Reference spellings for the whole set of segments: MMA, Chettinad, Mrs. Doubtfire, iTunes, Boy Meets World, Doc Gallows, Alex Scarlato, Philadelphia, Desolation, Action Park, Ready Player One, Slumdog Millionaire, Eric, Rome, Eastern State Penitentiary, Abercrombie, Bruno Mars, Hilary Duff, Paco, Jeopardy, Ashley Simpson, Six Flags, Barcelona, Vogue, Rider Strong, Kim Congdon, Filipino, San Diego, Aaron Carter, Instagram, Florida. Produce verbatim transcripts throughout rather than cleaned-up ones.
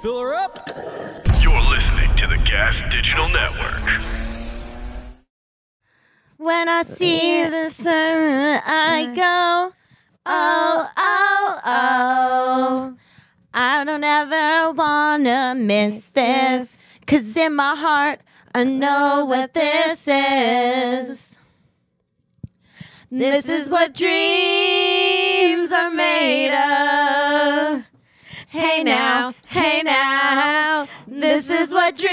Fill her up. You're listening to the Gas Digital Network. When I see the sun, I go, oh, oh, oh. I don't ever wanna miss this, 'cause in my heart, I know what this is. This is what dreams are made of. Hey now, hey now, this is what dreams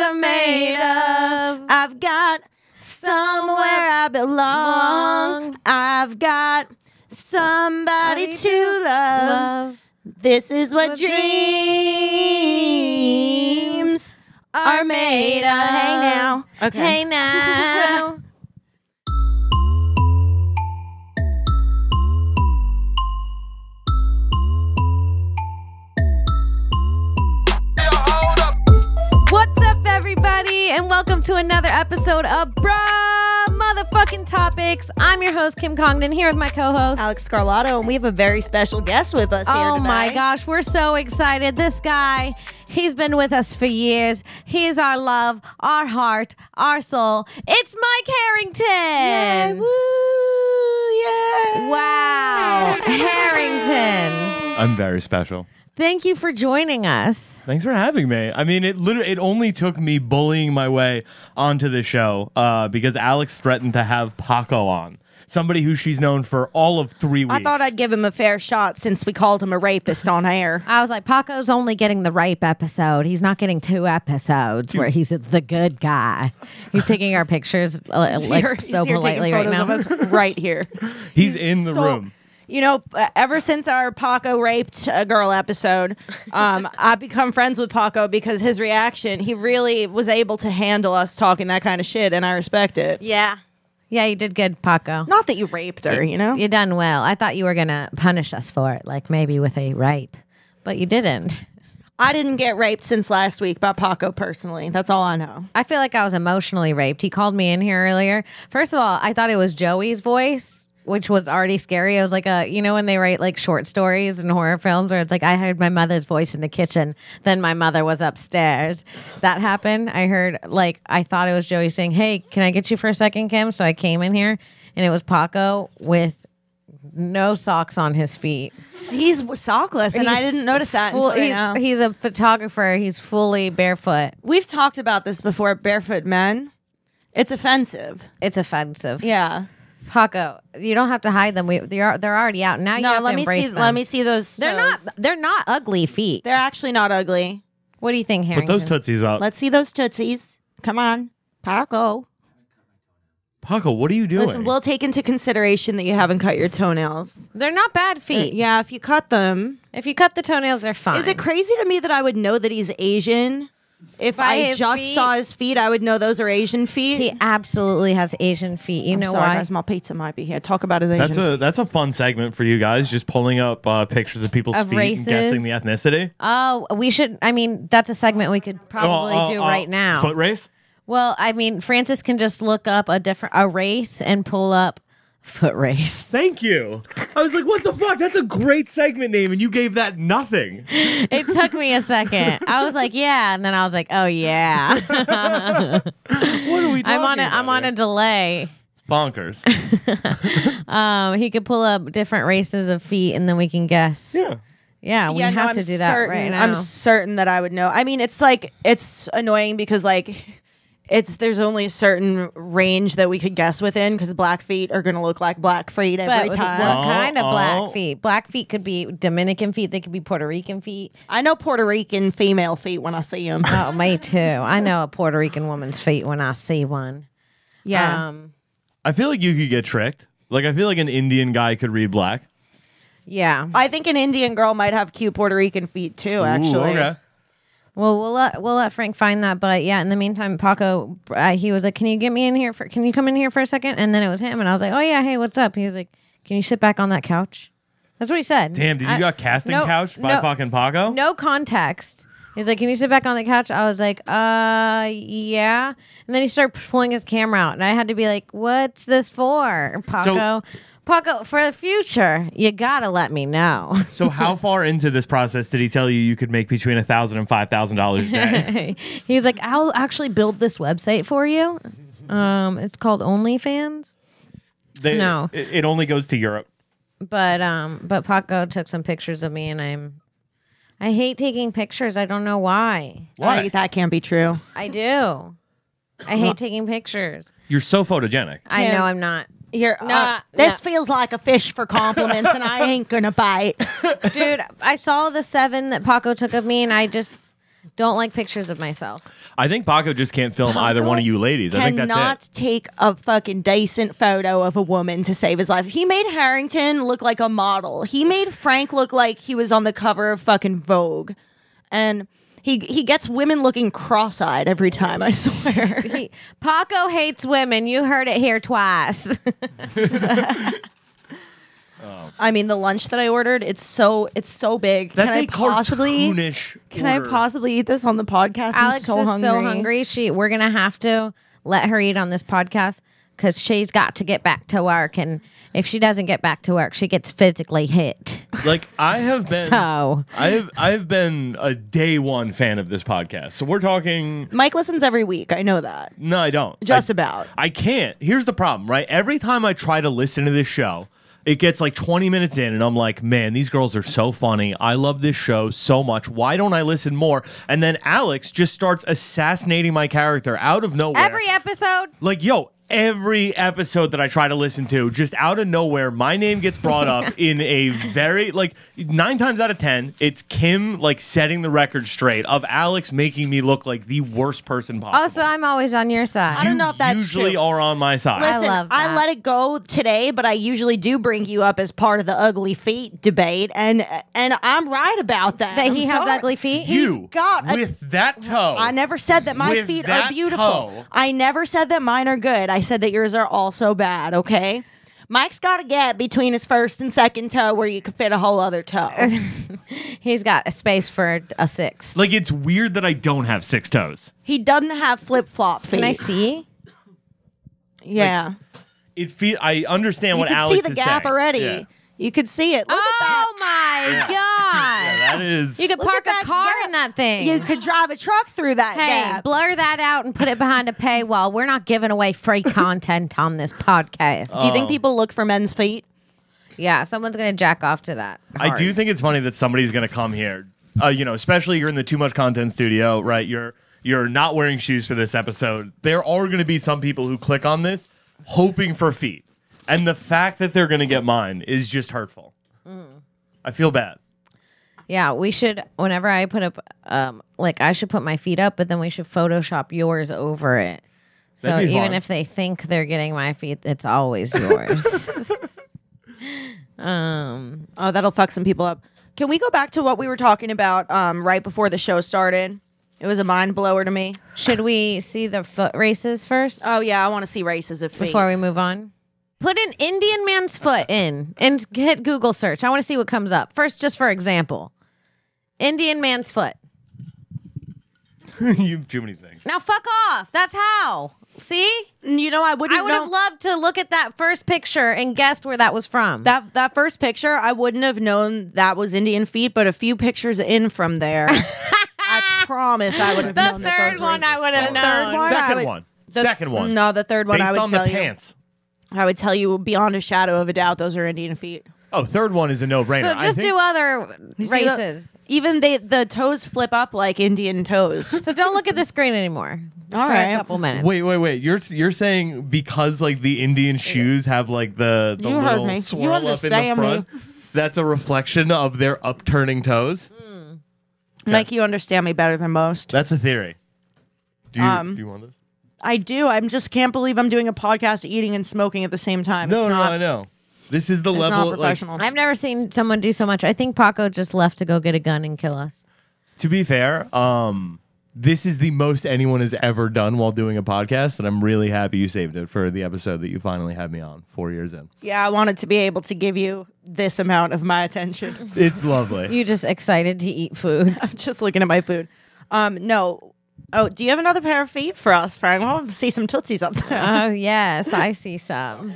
are made of. I've got somewhere I belong. I've got somebody to love. This is what dreams are made of. Hey now, okay. Hey now. What's up, everybody, and welcome to another episode of Bruh Motherfucking Topics. I'm your host, Kim Congdon, here with my co-host, Alex Scarlato, and we have a very special guest with us here tonight. Oh my gosh, we're so excited. This guy, he's been with us for years. He is our love, our heart, our soul. It's Mike Harrington. Yay, woo, yay. Wow, Harrington. I'm very special. Thank you for joining us. Thanks for having me. I mean, it literally it only took me bullying my way onto the show uh, because Alex threatened to have Paco on, somebody who she's known for all of three weeks. I thought I'd give him a fair shot since we called him a rapist on air. I was like, Paco's only getting the rape episode. He's not getting two episodes Dude. where he's the good guy. He's taking our pictures uh, like here, so politely right now. Of us right here. He's, he's in the so room. You know, ever since our Paco raped a girl episode, um, I've become friends with Paco because his reaction, he really was able to handle us talking that kind of shit, and I respect it. Yeah. Yeah, you did good, Paco. Not that you raped her, you, you know? You done well. I thought you were going to punish us for it, like maybe with a rape, but you didn't. I didn't get raped since last week by Paco personally. That's all I know. I feel like I was emotionally raped. He called me in here earlier. First of all, I thought it was Joey's voice, which was already scary. I was like, a, you know when they write like short stories and horror films where it's like, I heard my mother's voice in the kitchen, then my mother was upstairs. That happened. I heard, like, I thought it was Joey saying, hey, can I get you for a second, Kim? So I came in here and it was Paco with no socks on his feet. He's sockless, and he's I didn't notice that full, until right he's, now. He's a photographer. He's fully barefoot. We've talked about this before, barefoot men. It's offensive. It's offensive. Yeah. Paco, you don't have to hide them. We, they're they're already out now. You no, have let to embrace me see. Them. Let me see those. They're toes. not. They're not ugly feet. They're actually not ugly. What do you think, Harrington? Put those tootsies up. Let's see those tootsies. Come on, Paco. Paco, what are you doing? Listen, we'll take into consideration that you haven't cut your toenails. They're not bad feet. Uh, yeah, if you cut them, if you cut the toenails, they're fine. Is it crazy to me that I would know that he's Asian? If By I just feet. saw his feet, I would know those are Asian feet. He absolutely has Asian feet. You I'm know sorry, why? Guys, my pizza might be here. Talk about his Asian. That's a that's a fun segment for you guys. Just pulling up uh, pictures of people's of feet races. and guessing the ethnicity. Oh, we should. I mean, that's a segment we could probably oh, oh, do oh, right now. Foot race. Well, I mean, Francis can just look up a different a race and pull up foot race. Thank you. I was like, what the fuck? That's a great segment name, and you gave that nothing. It took me a second. I was like, yeah, and then I was like, oh yeah. What are we talking I'm on a, about I'm on here? a delay. It's bonkers. um, he could pull up different races of feet, and then we can guess. Yeah. Yeah, we yeah, have no, to I'm do that certain, right now. I'm certain that I would know. I mean, it's like, it's annoying because like... It's there's only a certain range that we could guess within because black feet are going to look like black feet every but time. What oh, kind of oh. black feet? Black feet could be Dominican feet. They could be Puerto Rican feet. I know Puerto Rican female feet when I see them. Oh, me too. I know a Puerto Rican woman's feet when I see one. Yeah. Um, I feel like you could get tricked. Like I feel like an Indian guy could read black. Yeah. I think an Indian girl might have cute Puerto Rican feet too. Actually. Ooh, okay. Well, we'll let we'll let Frank find that, but yeah. In the meantime, Paco, uh, he was like, "Can you get me in here for? Can you come in here for a second?" And then it was him, and I was like, "Oh yeah, hey, what's up?" He was like, "Can you sit back on that couch?" That's what he said. Damn, did I, you got casting no, couch by no, fucking Paco? No context. He's like, "Can you sit back on the couch?" I was like, "Uh, yeah." And then he started pulling his camera out, and I had to be like, "What's this for, Paco?" So Paco, for the future, you gotta let me know. So how far into this process did he tell you you could make between one thousand dollars and five thousand dollars a day? He's like, I'll actually build this website for you. Um, it's called OnlyFans. They, no. It, it only goes to Europe. But um, but Paco took some pictures of me, and I'm... I hate taking pictures. I don't know why. Why? I, that can't be true. I do. I hate taking pictures. You're so photogenic. I Kim, know I'm not. You're, no, uh, this no. feels like a fish for compliments, and I ain't gonna bite. Dude, I saw the seven that Paco took of me, and I just don't like pictures of myself. I think Paco just can't film Paco either one of you ladies. I think that's it. Cannot take a fucking decent photo of a woman to save his life. He made Harrington look like a model. He made Frank look like he was on the cover of fucking Vogue. And he he gets women looking cross-eyed every time, I swear. he, Paco hates women. You heard it here twice. Oh. I mean, the lunch that I ordered, it's so it's so big. That's can a I possibly, cartoonish Can order. I possibly eat this on the podcast? Alex I'm so is hungry. so hungry. She, we're going to have to let her eat on this podcast because she's got to get back to work. And if she doesn't get back to work, she gets physically hit. Like, I have been... so... I've, I've been a day one fan of this podcast. So we're talking... Mike listens every week. I know that. No, I don't. Just I, about. I can't. Here's the problem, right? Every time I try to listen to this show... it gets like twenty minutes in, and I'm like, man, these girls are so funny. I love this show so much. Why don't I listen more? And then Alex just starts assassinating my character out of nowhere. Every episode? Like, yo, every episode that I try to listen to, just out of nowhere, my name gets brought up in a very, like, nine times out of ten, it's Kim, like, setting the record straight of Alex making me look like the worst person possible. Also, I'm always on your side. I don't know if that's true. You usually are on my side. Listen, I love that. I let it go today, but I usually do bring you up as part of the ugly feet debate, and and I'm right about that. That I'm he sorry. has ugly feet? You, He's got a, with that toe. I never said that my feet that are beautiful. Toe. I never said that mine are good. I said that yours are also bad, okay? Mike's got a gap between his first and second toe where you could fit a whole other toe. He's got a space for a sixth. Like, it's weird that I don't have six toes. He doesn't have flip-flop feet. Can I see? Yeah. Like, it fe I understand you what Alex is saying. You can see the gap saying. already. Yeah. You could see it. Look oh, at that. my God. Yeah, that is. You could Look park a car gap. in that thing. You could drive a truck through that hey, gap. Hey, blur that out and put it behind a paywall. We're not giving away free content on this podcast. Oh. Do you think people look for men's feet? Yeah, someone's going to jack off to that. Hard. I do think it's funny that somebody's going to come here. Uh, you know, especially you're in the Too Much Content studio, right? You're, you're not wearing shoes for this episode. There are going to be some people who click on this hoping for feet. And the fact that they're going to get mine is just hurtful. Mm. I feel bad. Yeah, we should, whenever I put up, um, like, I should put my feet up, but then we should Photoshop yours over it. So even if they think they're getting my feet, it's always yours. um, oh, that'll fuck some people up. Can we go back to what we were talking about um, right before the show started? It was a mind blower to me. Should we see the foot races first? Oh, yeah, I want to see races of feet. Before we move on? Put an Indian man's foot in and hit Google search. I want to see what comes up. First, just for example, Indian man's foot. You have too many things. Now, fuck off. That's how. See? You know, I wouldn't I would know. have loved to look at that first picture and guessed where that was from. That that first picture, I wouldn't have known that was Indian feet, but a few pictures in from there. I promise I would have known that those were The third one I would have known. Second one. Second one. No, the third one I would tell you. Based on the pants. I would tell you beyond a shadow of a doubt those are Indian feet. Oh, third one is a no-brainer. So just do other races. The, even they, the toes flip up like Indian toes. So don't look at the screen anymore. All for right, a couple minutes. Wait, wait, wait. You're you're saying because like the Indian shoes have like the the you little swirl up in the front. Me. That's a reflection of their upturning toes. Mm. Okay. Like you understand me better than most. That's a theory. Do you um, do you want this? I do. I just can't believe I'm doing a podcast eating and smoking at the same time. No, it's not, no, I know. This is the it's level not professional. Like, I've never seen someone do so much. I think Paco just left to go get a gun and kill us. To be fair, um, this is the most anyone has ever done while doing a podcast, and I'm really happy you saved it for the episode that you finally had me on four years in. Yeah, I wanted to be able to give you this amount of my attention. It's lovely. You're just excited to eat food. I'm just looking at my food. Um, no. Oh, do you have another pair of feet for us, Frank? I want to see some tootsies up there. Oh, yes, I see some.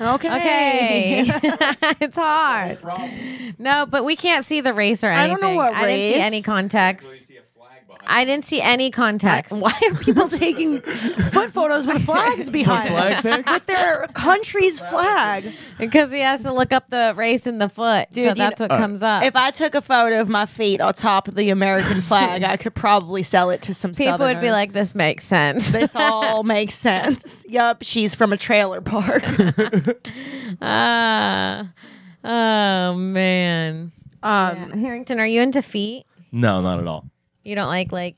Okay. Okay. It's hard. No, no, but we can't see the race or anything. I don't know what race. I didn't see any context. I didn't see any context. I, why are people taking foot photos with flags behind flag pics? With their country's flag? Because he has to look up the race in the foot. Dude, so that's know, what uh, comes up. If I took a photo of my feet on top of the American flag, I could probably sell it to some people. Southerners would be like, this makes sense. This all makes sense. Yup, she's from a trailer park. uh, oh, man. Um, yeah. Harrington, are you into feet? No, not at all. You don't like, like,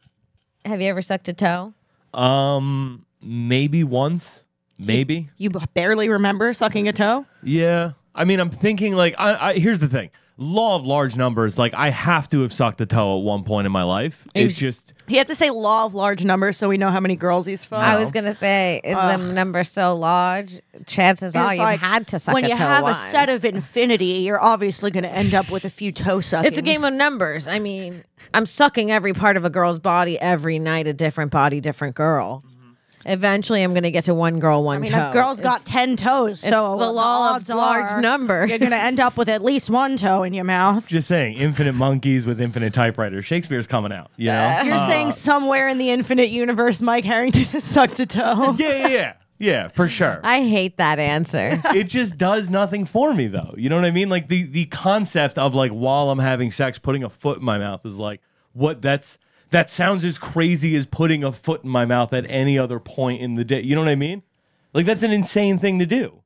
have you ever sucked a toe? Um, maybe once, maybe. You, you barely remember sucking a toe? Yeah. I mean, I'm thinking, like, I, I, here's the thing. Law of large numbers, like, I have to have sucked a toe at one point in my life. It's just... He had to say law of large numbers so we know how many girls he's fucked. I was going to say, is uh, the number so large? Chances are you like, had to suck a toe. When you have once. a set of infinity, you're obviously going to end up with a few toe suckings. It's a game of numbers. I mean, I'm sucking every part of a girl's body every night, a different body, different girl. Eventually, I'm going to get to one girl, one I mean, toe. A girl's it's, got ten toes, so the law of large are, numbers. You're going to end up with at least one toe in your mouth. Just saying, infinite monkeys with infinite typewriters. Shakespeare's coming out, you know? You're uh, saying somewhere in the infinite universe, Mike Harrington has sucked a toe. Yeah, yeah, yeah. Yeah, for sure. I hate that answer. It just does nothing for me, though. You know what I mean? Like, the, the concept of, like, while I'm having sex, putting a foot in my mouth is like, what, that's... That sounds as crazy as putting a foot in my mouth at any other point in the day. You know what I mean? Like, that's an insane thing to do.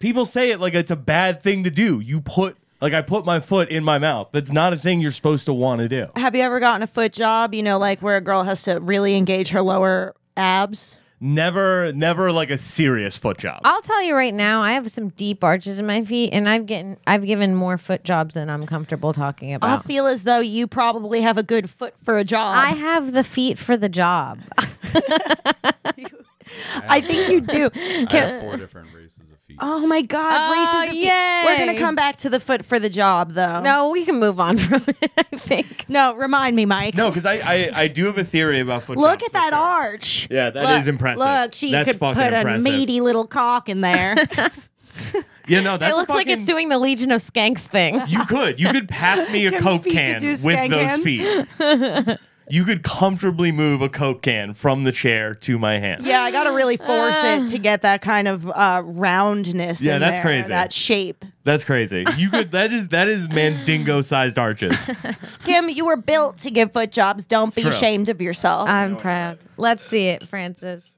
People say it like it's a bad thing to do. You put, like, I put my foot in my mouth. That's not a thing you're supposed to want to do. Have you ever gotten a foot job, you know, like where a girl has to really engage her lower abs? Never, never like a serious foot job. I'll tell you right now, I have some deep arches in my feet, and I've getting, I've given more foot jobs than I'm comfortable talking about. I feel as though you probably have a good foot for a job. I have the feet for the job. you, I think you do. I have four different races of feet. Oh my God, oh, races of yay. feet. We're gonna come back to the foot for the job, though. No, we can move on from it. I think. No, remind me, Mike. No, because I, I I do have a theory about foot. Look at that arch. Yeah, that look, is impressive. Look, she That's could put impressive. a meaty little cock in there. Yeah, no, that's it looks fucking... like it's doing the Legion of Skanks thing. You could, you could pass me a Kim's Coke can with hands. those feet. You could comfortably move a Coke can from the chair to my hand. Yeah, I got to really force uh, it to get that kind of uh, roundness yeah, in that's there, crazy. that shape. That's crazy. You could. That is that is Mandingo-sized arches. Kim, you were built to give foot jobs. Don't it's be true. ashamed of yourself. I'm proud. Let's see it, Francis.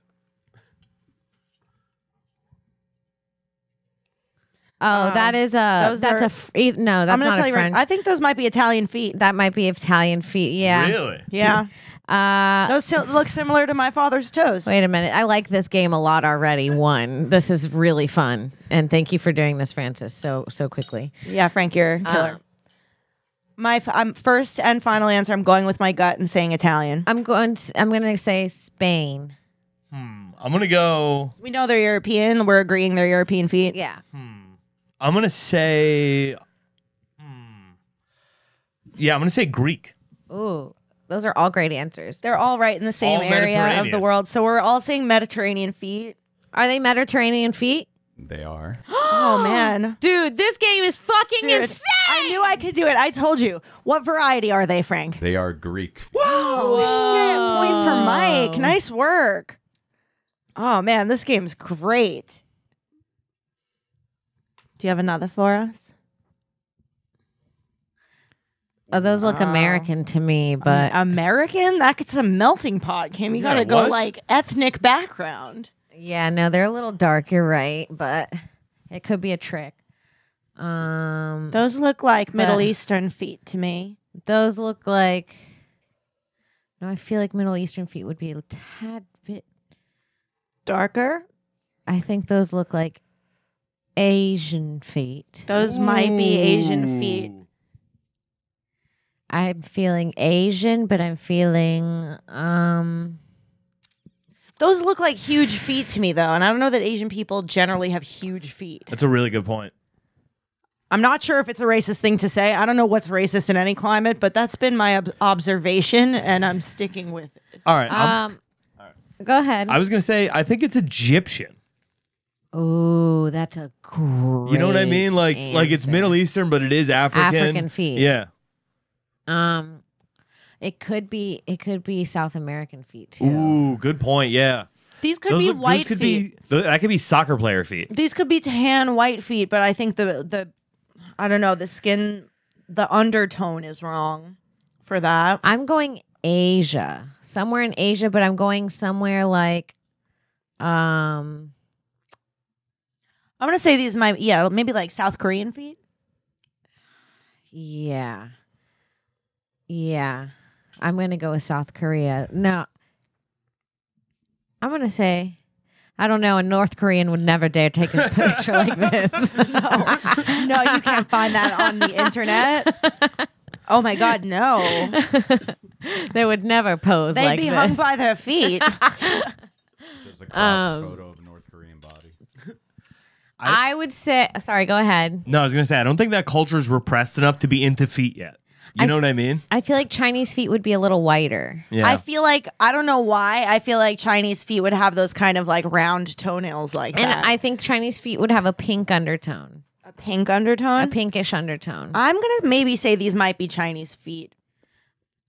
Oh, um, that is a that's are, a f no. That's I'm not tell a you French. Right, I think those might be Italian feet. That might be Italian feet. Yeah. Really? Yeah. Uh, those look similar to my father's toes. Wait a minute. I like this game a lot already. One, this is really fun, and thank you for doing this, Francis, so so quickly. Yeah, Frank, you're killer. Uh, my f um, first and final answer. I'm going with my gut and saying Italian. I'm going. To, I'm going to say Spain. Hmm. I'm going to go. We know they're European. We're agreeing they're European feet. Yeah. Hmm. I'm going to say, hmm, yeah, I'm going to say Greek. Ooh, those are all great answers. They're all right in the same all area of the world. So we're all saying Mediterranean feet. Are they Mediterranean feet? They are. Oh, man. Dude, this game is fucking Dude, insane. I knew I could do it. I told you. What variety are they, Frank? They are Greek. Whoa. Whoa. Shit. Point for Mike. Nice work. Oh, man, this game's great. Do you have another for us? Oh, those look uh, American to me, but... Um, American? That's a melting pot, Kim. You yeah, gotta go, what? like, ethnic background. Yeah, no, they're a little dark, you're right, but it could be a trick. Um, those look like Middle Eastern feet to me. Those look like... No, I feel like Middle Eastern feet would be a tad bit... Darker? I think those look like... Asian feet. Those Ooh. might be Asian feet. I'm feeling Asian, but I'm feeling... Um, Those look like huge feet to me, though, and I don't know that Asian people generally have huge feet. That's a really good point. I'm not sure if it's a racist thing to say. I don't know what's racist in any climate, but that's been my ob observation, and I'm sticking with it. All right. Um, All right. Go ahead. I was going to say, I think it's Egyptian. Oh, that's a great. You know what I mean? Like, answer. like it's Middle Eastern, but it is African. African feet. Yeah. Um, it could be. It could be South American feet too. Ooh, good point. Yeah. These could those be look, white those could feet. Be, that could be soccer player feet. These could be tan white feet, but I think the the, I don't know, the skin, the undertone is wrong, for that. I'm going Asia, somewhere in Asia, but I'm going somewhere like, um. I'm gonna say these might, yeah, maybe like South Korean feet. Yeah, yeah. I'm gonna go with South Korea. No, I'm gonna say, I don't know. A North Korean would never dare take a picture like this. No, no, you can't find that on the internet. Oh my God, no! They would never pose. They'd like be this. hung by their feet. Just a cropped um, photo of North Korean body. I would say, sorry, go ahead. No, I was going to say, I don't think that culture is repressed enough to be into feet yet. You I know what I mean? I feel like Chinese feet would be a little whiter. Yeah. I feel like, I don't know why, I feel like Chinese feet would have those kind of like round toenails like and that. And I think Chinese feet would have a pink undertone. A pink undertone? A pinkish undertone. I'm going to maybe say these might be Chinese feet.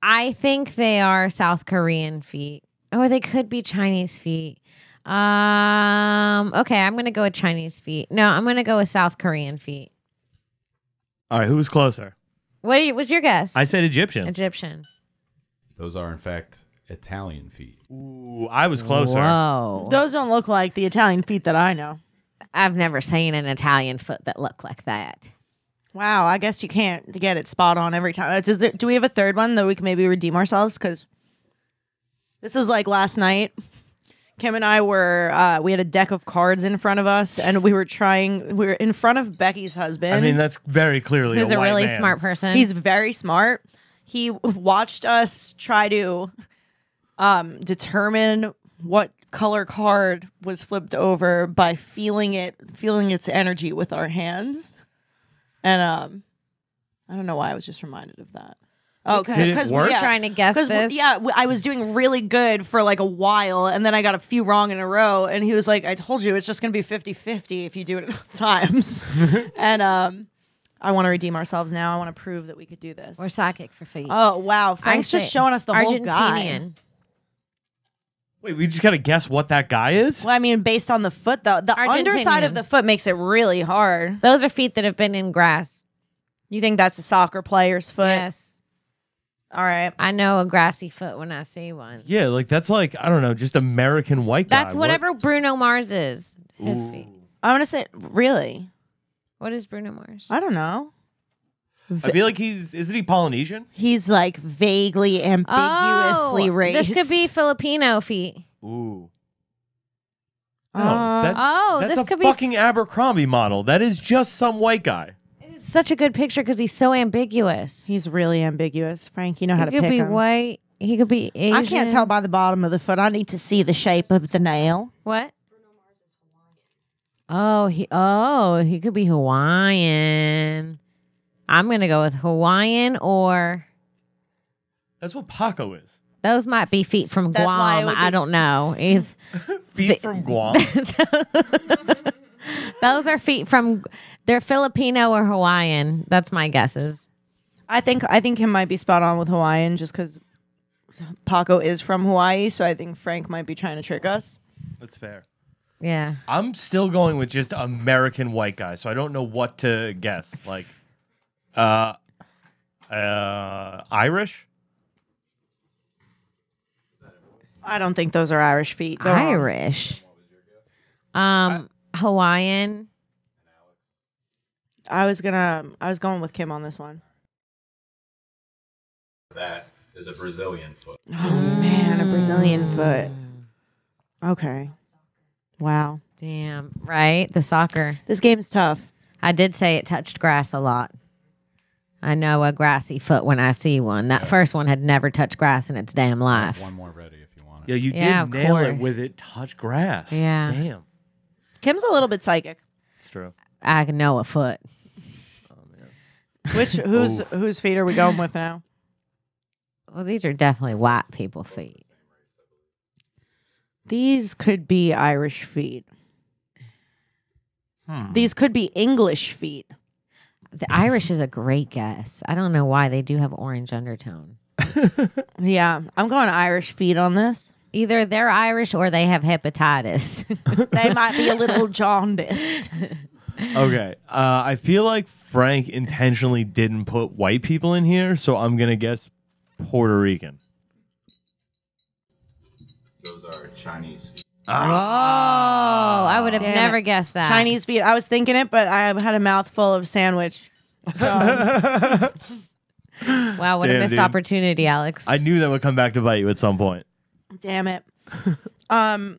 I think they are South Korean feet. Or they could be Chinese feet. Um. Okay, I'm gonna go with Chinese feet. No, I'm gonna go with South Korean feet. All right, who was closer? What you, was your guess? I said Egyptian. Egyptian. Those are in fact Italian feet. Ooh, I was closer. Whoa. Those don't look like the Italian feet that I know. I've never seen an Italian foot that looked like that. Wow, I guess you can't get it spot on every time. Does there, do we have a third one that we can maybe redeem ourselves? Because this is like last night. Kim and I were, uh, we had a deck of cards in front of us, and we were trying, we were in front of Becky's husband. I mean, that's very clearly a white man. He's a really smart person. He's very smart. He watched us try to um, determine what color card was flipped over by feeling it, feeling its energy with our hands. And um, I don't know why I was just reminded of that. Oh, because we're yeah, trying to guess this. Yeah, I was doing really good for like a while, and then I got a few wrong in a row, and he was like, I told you, it's just going to be fifty fifty if you do it enough times. And um, I want to redeem ourselves now. I want to prove that we could do this. We're psychic for feet. Oh, wow. Frank's just showing us the whole guy. Wait, we just got to guess what that guy is? Well, I mean, based on the foot, though. The underside of the foot makes it really hard. Those are feet that have been in grass. You think that's a soccer player's foot? Yes. All right. I know a grassy foot when I see one. Yeah, like that's like, I don't know, just American white guy. That's whatever what? Bruno Mars is, his Ooh. feet. I want to say, really? What is Bruno Mars? I don't know. I feel like he's, isn't he Polynesian? He's like vaguely, ambiguously oh, raised. This could be Filipino feet. Ooh. No, uh, that's, oh, that's this a could fucking be Abercrombie model. That is just some white guy. Such a good picture because he's so ambiguous. He's really ambiguous, Frank. You know how to pick him. He could be white. He could be Asian. I can't tell by the bottom of the foot. I need to see the shape of the nail. What? Bruno Mars is Hawaiian. Oh, he. Oh, he could be Hawaiian. I'm gonna go with Hawaiian or. That's what Paco is. Those might be feet from That's Guam. I don't know. Feet from Guam. Those are feet from. They're Filipino or Hawaiian. That's my guesses. I think I think him might be spot on with Hawaiian just because Paco is from Hawaii, so I think Frank might be trying to trick us. That's fair. Yeah. I'm still going with just American white guy, so I don't know what to guess. Like, uh, uh, Irish? I don't think those are Irish feet. They're Irish. Um, I Hawaiian. I was gonna. I was going with Kim on this one. That is a Brazilian foot. Oh mm. man, a Brazilian foot. Okay. Wow. Damn. Right. The soccer. This game's tough. I did say it touched grass a lot. I know a grassy foot when I see one. That yeah. first one had never touched grass in its damn life. One more ready if you want it. Yeah, you yeah, did nail course. it with it touched grass. Yeah. Damn. Kim's a little bit psychic. It's true. I know a foot. Oh, man. Which whose whose feet are we going with now? Well, these are definitely white people feet. These could be Irish feet. Hmm. These could be English feet. The Irish is a great guess. I don't know why. They do have orange undertone. Yeah. I'm going Irish feet on this. Either they're Irish or they have hepatitis. They might be a little jaundiced. Okay. Uh, I feel like Frank intentionally didn't put white people in here, so I'm going to guess Puerto Rican. Those are Chinese feet. Oh, oh, I would have never it. guessed that. Chinese feet. I was thinking it, but I had a mouthful of sandwich. So. Wow, what Damn, a missed dude. opportunity, Alex. I knew that would come back to bite you at some point. Damn it. um,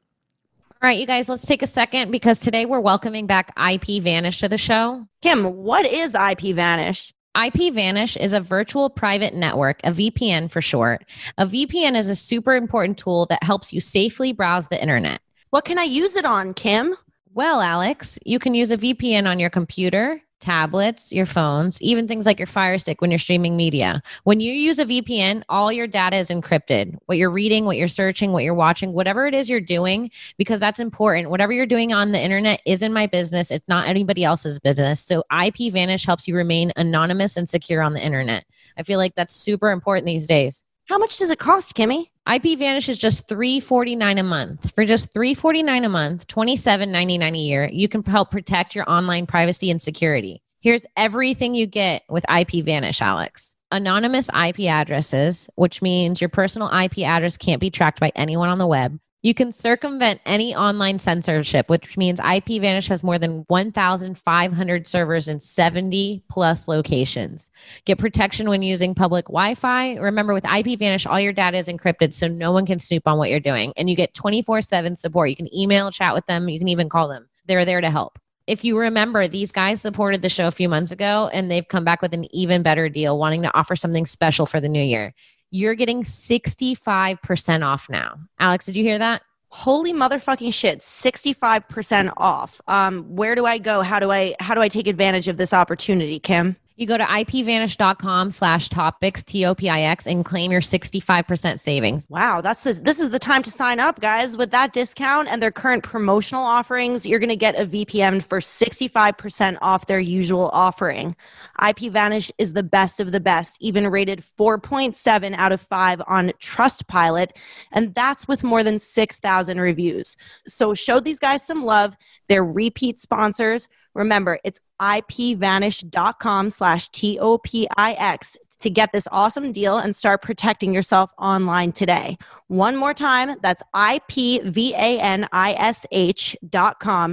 All right, you guys, let's take a second because today we're welcoming back IPVanish to the show. Kim, what is IPVanish? IPVanish is a virtual private network, a V P N for short. A V P N is a super important tool that helps you safely browse the internet. What can I use it on, Kim? Well, Alex, you can use a V P N on your computer, tablets, your phones, even things like your Fire Stick when you're streaming media. When you use a V P N, all your data is encrypted. What you're reading, what you're searching, what you're watching, whatever it is you're doing, because that's important. Whatever you're doing on the internet isn't my business. It's not anybody else's business. So IPVanish helps you remain anonymous and secure on the internet. I feel like that's super important these days. How much does it cost, Kimmy? IPVanish is just three forty-nine a month. For just three forty-nine a month, twenty-seven ninety-nine a year, you can help protect your online privacy and security. Here's everything you get with IPVanish, Alex. Anonymous I P addresses, which means your personal I P address can't be tracked by anyone on the web. You can circumvent any online censorship, which means IPVanish has more than one thousand five hundred servers in seventy plus locations. Get protection when using public Wi-Fi. Remember, with IPVanish, all your data is encrypted, so no one can snoop on what you're doing. And you get twenty-four seven support. You can email, chat with them. You can even call them. They're there to help. If you remember, these guys supported the show a few months ago, and they've come back with an even better deal, wanting to offer something special for the new year. You're getting sixty-five percent off now. Alex, did you hear that? Holy motherfucking shit, sixty-five percent off. Um, where do I go? How do I how do I take advantage of this opportunity, Kim? You go to IPVanish.com slash topics, T O P I X, and claim your sixty-five percent savings. Wow, that's the, this is the time to sign up, guys. With that discount and their current promotional offerings, you're going to get a V P N for sixty-five percent off their usual offering. IPVanish is the best of the best, even rated four point seven out of five on Trustpilot, and that's with more than six thousand reviews. So show these guys some love. They're repeat sponsors. Remember, it's IPVanish.com slash T O P I X to get this awesome deal and start protecting yourself online today. One more time, that's IPVanish.com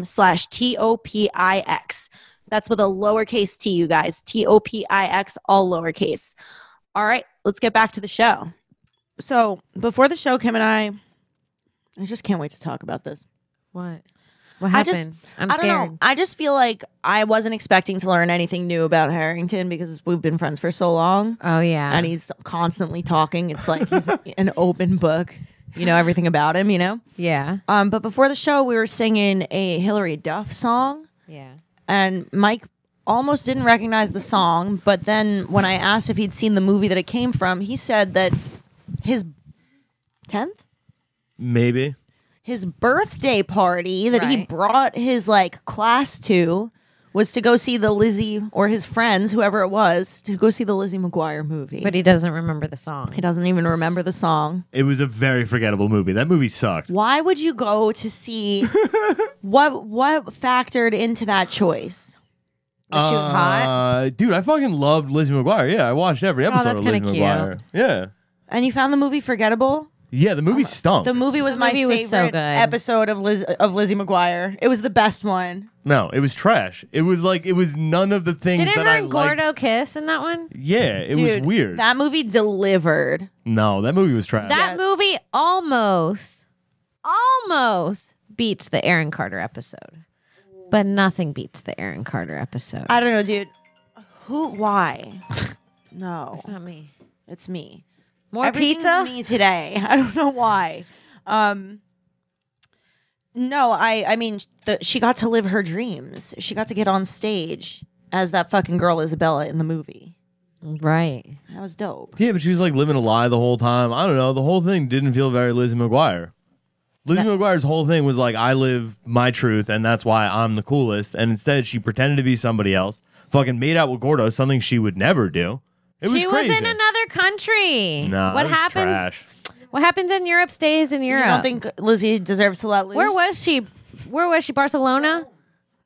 slash T O P I X. That's with a lowercase t, you guys. T O P I X, all lowercase. All right, let's get back to the show. So before the show, Kim and I, I just can't wait to talk about this. What? What happened? I just, I'm scared. I don't know. I just feel like I wasn't expecting to learn anything new about Harrington because we've been friends for so long. Oh, yeah. And he's constantly talking. It's like he's an open book. You know everything about him, you know? Yeah. Um, but before the show, we were singing a Hillary Duff song. Yeah. And Mike almost didn't recognize the song. But then when I asked if he'd seen the movie that it came from, he said that his tenth? Maybe. His birthday party that right. he brought his like class to was to go see the Lizzie or his friends, whoever it was, to go see the Lizzie McGuire movie. But he doesn't remember the song. He doesn't even remember the song. It was a very forgettable movie. That movie sucked. Why would you go to see what what factored into that choice? That uh, she was hot? Dude, I fucking loved Lizzie McGuire. Yeah, I watched every episode oh, that's of Lizzie cute. McGuire. Yeah. And you found the movie forgettable? Yeah, the movie stunk. The movie was the movie my favorite was so good. episode of Liz of Lizzie McGuire. It was the best one. No, it was trash. It was like it was none of the things Didn't that I liked. Didn't her and Gordo kiss in that one? Yeah, it Dude, was weird. That movie delivered. No, that movie was trash. That yeah. movie almost, almost beats the Aaron Carter episode, but nothing beats the Aaron Carter episode. I don't know, dude. Who? Why? No, it's not me. It's me. More Everything's pizza? Me today. I don't know why. Um, no, I. I mean, the, she got to live her dreams. She got to get on stage as that fucking girl Isabella in the movie. Right. That was dope. Yeah, but she was like living a lie the whole time. I don't know. The whole thing didn't feel very Lizzie McGuire. Lizzie no. McGuire's whole thing was like, I live my truth, and that's why I'm the coolest. And instead, she pretended to be somebody else, fucking made out with Gordo, something she would never do. It was she crazy. was in another country. No, what happens? Trash. What happens in Europe stays in Europe. You don't think Lizzie deserves to let loose? Where was she? Where was she? Barcelona?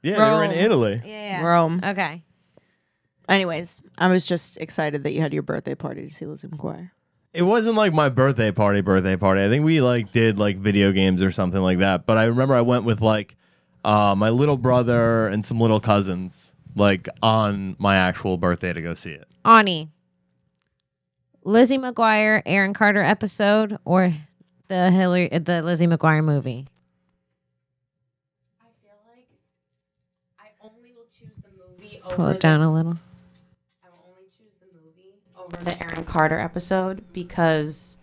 Yeah, Rome. They were in Italy. Yeah, yeah. Rome. Okay. Anyways, I was just excited that you had your birthday party to see Lizzie McGuire. It wasn't like my birthday party, birthday party. I think we like did like video games or something like that. But I remember I went with like uh, my little brother and some little cousins like on my actual birthday to go see it. Ani, Lizzie McGuire, Aaron Carter episode or the Hillary, the Lizzie McGuire movie? I feel like I only will choose the movie over. Pull it down a little. The Aaron Carter episode because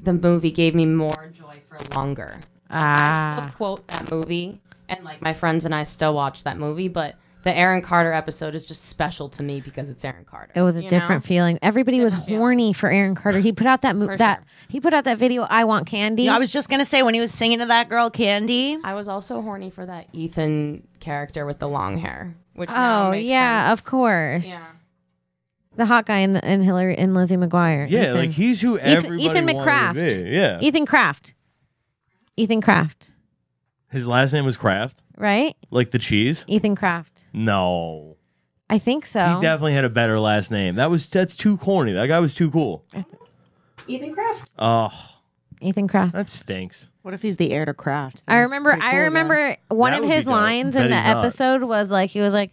the movie gave me more joy for longer. Ah. I still quote that movie, and like my friends and I still watch that movie, but the Aaron Carter episode is just special to me because it's Aaron Carter. It was a different know? feeling. Everybody different was feeling. horny for Aaron Carter. He put out that mo that sure. he put out that video, I Want Candy. Yeah, I was just gonna say when he was singing to that girl, Candy. I was also horny for that Ethan character with the long hair. Which oh makes yeah, sense. of course. Yeah. The hot guy in, the, in Hillary in Lizzie McGuire. Yeah, Ethan. like he's who everybody Ethan McCraft. To be. Yeah, Ethan Craft. Ethan Craft. His last name was Craft, right? Like the cheese. Ethan Craft. No, I think so. He definitely had a better last name. That was that's too corny. That guy was too cool. Ethan Craft. Oh, Ethan Craft. That stinks. What if he's the heir to Craft? I remember. Cool I remember guy. one that of his lines that in the episode not. was like he was like,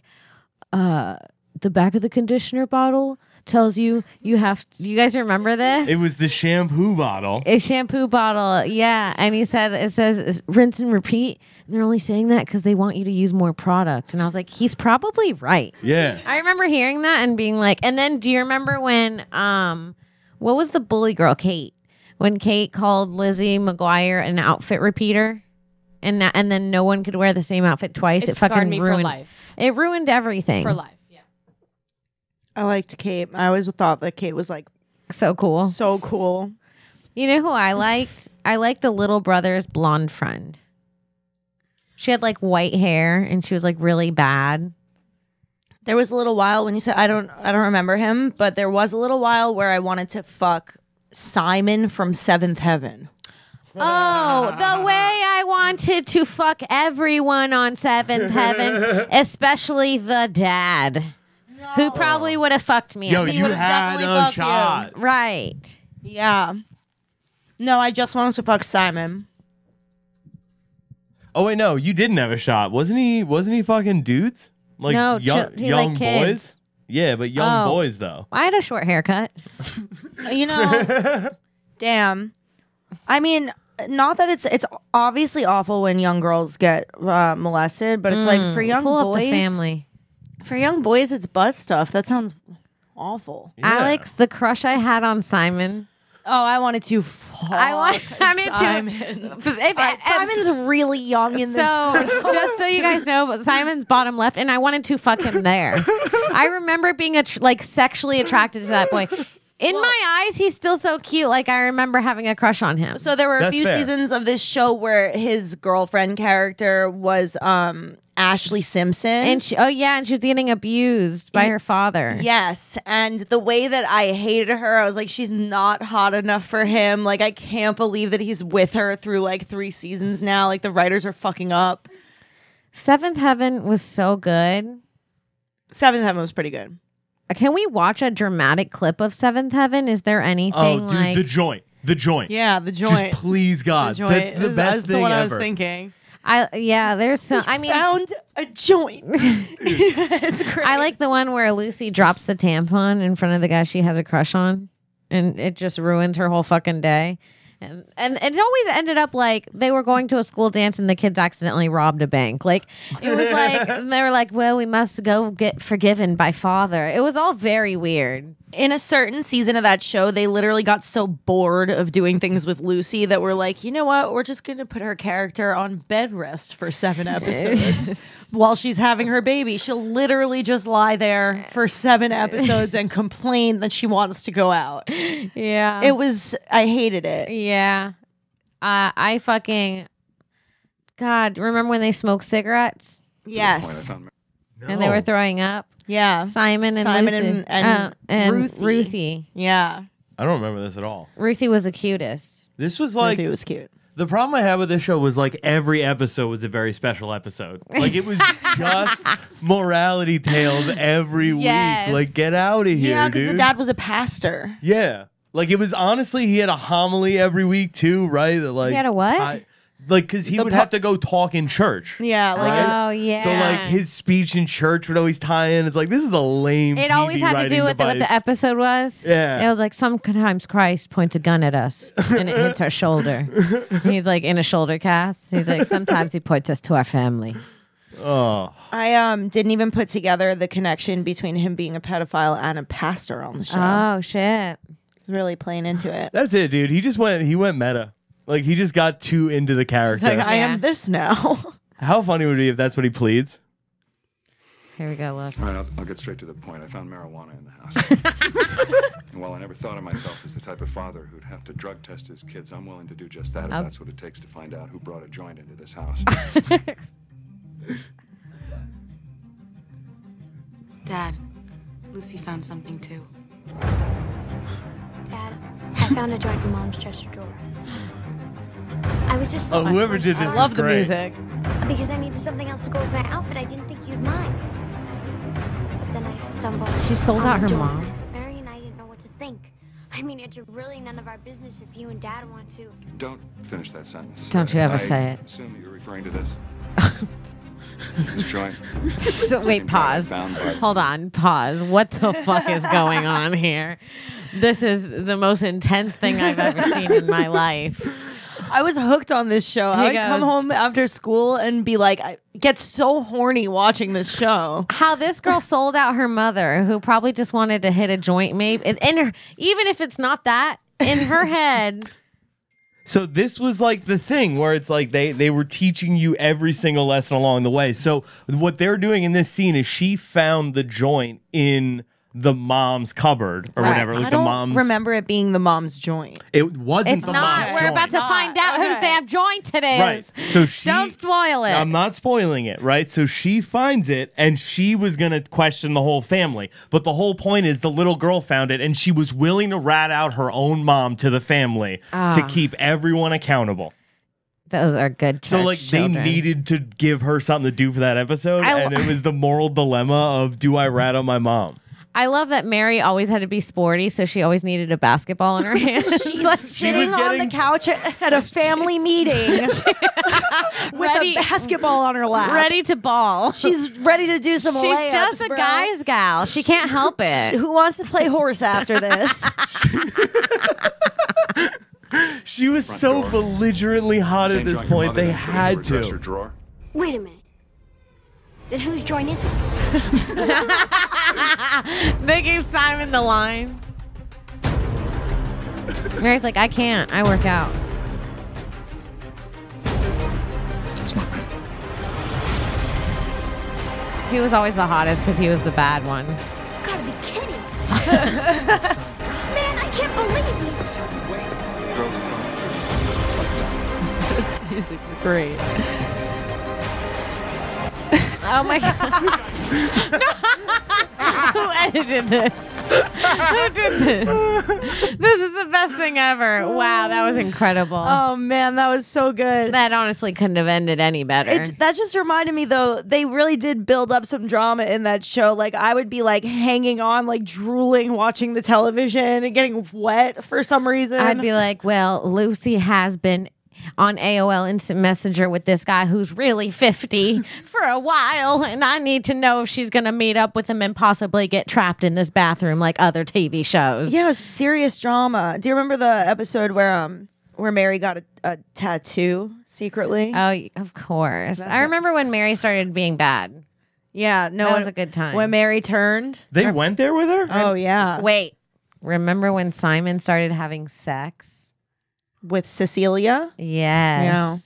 uh. the back of the conditioner bottle tells you you have to, you guys remember this? It was the shampoo bottle. A shampoo bottle, yeah. And he said, it says rinse and repeat. And they're only saying that because they want you to use more product. And I was like, he's probably right. Yeah. I remember hearing that and being like, and then do you remember when, um, what was the bully girl, Kate? When Kate called Lizzie McGuire an outfit repeater? And, that, and then no one could wear the same outfit twice. It, it scarred fucking me ruined, for life. It ruined everything. For life. I liked Kate. I always thought that Kate was like so cool. So cool. You know who I liked? I liked the little brother's blonde friend. She had like white hair and she was like really bad. There was a little while when you said I don't I don't remember him, but there was a little while where I wanted to fuck Simon from Seventh Heaven. Oh, the way I wanted to fuck everyone on Seventh Heaven, especially the dad. No. Who probably would have fucked me. Yo, you had a shot. You. Right. Yeah. No, I just wanted to fuck Simon. Oh, wait, no. You didn't have a shot. Wasn't he Wasn't he fucking dudes? Like no, young, he young like boys? Kids. Yeah, but young oh. boys, though. I had a short haircut. You know, damn. I mean, not that it's it's obviously awful when young girls get uh, molested, but it's mm, like for young pull boys. Pull up the family. For young boys, it's butt stuff. That sounds awful. Yeah. Alex, the crush I had on Simon. Oh, I wanted to fuck I want, I mean, Simon. To, if, uh, Simon's I'm, really young in so, this. So, just so you guys know, but Simon's bottom left, and I wanted to fuck him there. I remember being like sexually attracted to that boy. In well, my eyes, he's still so cute. Like, I remember having a crush on him. So there were That's a few fair. seasons of this show where his girlfriend character was um, Ashley Simpson. and she, Oh, yeah, and she was getting abused by it, her father. Yes, and the way that I hated her, I was like, she's not hot enough for him. Like, I can't believe that he's with her through, like, three seasons now. Like, the writers are fucking up. Seventh Heaven was so good. Seventh Heaven was pretty good. Can we watch a dramatic clip of Seventh Heaven? Is there anything oh, dude, like... the joint. The joint. Yeah, the joint. Just please, God. The that's the best that's thing the one ever. I was thinking. I, yeah, there's some... We I mean, found a joint. It's great. I like the one where Lucy drops the tampon in front of the guy she has a crush on. And it just ruins her whole fucking day. And, and and it always ended up like they were going to a school dance and the kids accidentally robbed a bank. Like it was like they were like, well, we must go get forgiven by father. It was all very weird. In a certain season of that show, they literally got so bored of doing things with Lucy that we're like, you know what? We're just going to put her character on bed rest for seven episodes while she's having her baby. She'll literally just lie there for seven episodes and complain that she wants to go out. Yeah, it was. I hated it. Yeah. Yeah. Uh, I fucking... God, remember when they smoked cigarettes? Yes. No. And they were throwing up? Yeah. Simon and Simon Lucy. and, and, uh, and Ruthie. Ruthie. Yeah. I don't remember this at all. Ruthie was the cutest. This was like... Ruthie was cute. The problem I had with this show was like every episode was a very special episode. Like it was just morality tales every yes. week. Like get out of here, yeah, because the dad was a pastor. Yeah. Like it was honestly, he had a homily every week too, right? Like, he had a what? I, like because he the would have to go talk in church. Yeah. Like, right? Oh, yeah. So like his speech in church would always tie in. It's like, this is a lame It T V always had to do with the, what the episode was. Yeah. It was like, sometimes Christ points a gun at us and it hits our shoulder. And he's like in a shoulder cast. He's like, sometimes he points us to our families. Oh. I um didn't even put together the connection between him being a pedophile and a pastor on the show. Oh, shit. He's really playing into it. That's it, dude. He just went, he went meta. Like, he just got too into the character. He's like, I yeah. am this now. How funny would it be if that's what he pleads? Here we go, love. All right, I'll, I'll get straight to the point. I found marijuana in the house. And while I never thought of myself as the type of father who'd have to drug test his kids, I'm willing to do just that if oh. that's what it takes to find out who brought a joint into this house. Dad, Lucy found something, too. Dad, I found a joint in Mom's dresser drawer. I was just. Oh, whoever did this! I love the music. Because I needed something else to go with my outfit. I didn't think you'd mind. But then I stumbled. She sold out her mom. Mary and I didn't know what to think. I mean, it's really none of our business if you and Dad want to. Don't finish that sentence. Don't you ever say it. I assume you're referring to this. This joint. So, wait, pause. Hold on, pause. What the fuck is going on here? This is the most intense thing I've ever seen in my life. I was hooked on this show. He I would goes, come home after school and be like, I get so horny watching this show. How this girl sold out her mother, who probably just wanted to hit a joint, maybe. In her, even if it's not that, in her head. So this was like the thing where it's like they, they were teaching you every single lesson along the way. So what they're doing in this scene is she found the joint in... the mom's cupboard or right. whatever. Like I don't the mom's... remember it being the mom's joint. It wasn't it's the not. mom's We're joint. We're about to not. find out okay. whose damn joint it is. Right. So she, don't spoil it. I'm not spoiling it, right? So she finds it, and she was going to question the whole family. But the whole point is the little girl found it, and she was willing to rat out her own mom to the family oh. to keep everyone accountable. Those are good church So, like, children. They needed to give her something to do for that episode, I and it was the moral dilemma of, do I rat on my mom? I love that Mary always had to be sporty, so she always needed a basketball in her hand. She's like she sitting was getting... on the couch at a family meeting with ready, a basketball on her lap. Ready to ball. She's ready to do some She's layups, just a bro. guy's gal. She can't help it. Who wants to play horse after this? She was Front so door. belligerently hot Same at this point, they had to. Wait a minute. Then whose joint is it? They gave Simon the line. Mary's like, I can't. I work out. It's mine. He was always the hottest because he was the bad one. You gotta be kidding. Man, I can't believe it. It's Girls This music's great. Oh my God. Who edited this? Who did this? This is the best thing ever. Wow, that was incredible. Oh man, that was so good. That honestly couldn't have ended any better. It, that just reminded me though, they really did build up some drama in that show. Like I would be like hanging on, like drooling, watching the television and getting wet for some reason. I'd be like, well, Lucy has been on A O L Instant Messenger with this guy who's really fifty for a while, and I need to know if she's gonna meet up with him and possibly get trapped in this bathroom like other T V shows. Yeah, it was serious drama. Do you remember the episode where um where Mary got a, a tattoo secretly? Oh, of course. That's I remember when Mary started being bad. Yeah, no, that was a good time. When Mary turned, they or, went there with her. Oh yeah. Wait, remember when Simon started having sex? With Cecilia? Yes. Yeah.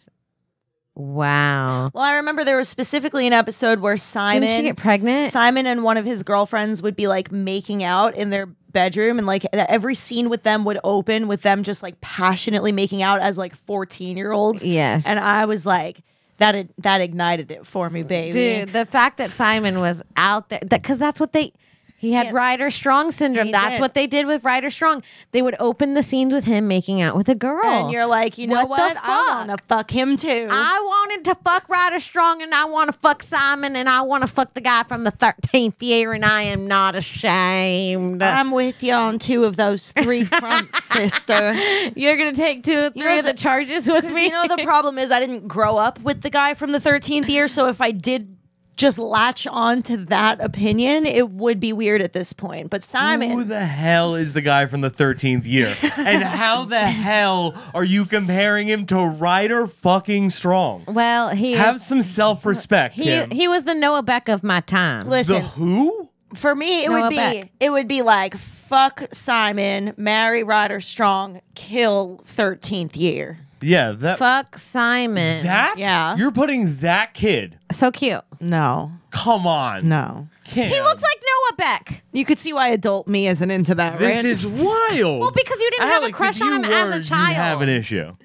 Wow. Well, I remember there was specifically an episode where Simon... Didn't she get pregnant? Simon and one of his girlfriends would be like making out in their bedroom, and like every scene with them would open with them just like passionately making out as like fourteen year olds. Yes. And I was like, that that ignited it for me, baby. Dude, the fact that Simon was out there, because that, that's what they, he had yeah. Rider Strong syndrome. He that's did. what they did with Rider Strong. They would open the scenes with him making out with a girl. And you're like, you know what? what? I want to fuck him too. I wanted to fuck Rider Strong, and I want to fuck Simon, and I want to fuck the guy from the thirteenth year, and I am not ashamed. I'm with you on two of those three fronts, sister. You're going to take two or three you know, of the charges with me? You know, the problem is I didn't grow up with the guy from the thirteenth year, so if I did just latch on to that opinion, it would be weird at this point. But Simon, who the hell is the guy from the thirteenth year? And how the hell are you comparing him to Rider fucking Strong? Well, he have is, some self-respect. He Kim. he was the Noah Beck of my time. Listen, the who? For me, it Noah would be Beck. it would be like fuck Simon, marry Rider Strong, kill thirteenth year. Yeah, that fuck Simon. That yeah, you're putting that kid so cute. No, come on, no. Kim. He looks like Noah Beck. You could see why adult me isn't into that. This right? is wild. Well, because you didn't Alex, have a crush on him were, as a child. You have an issue.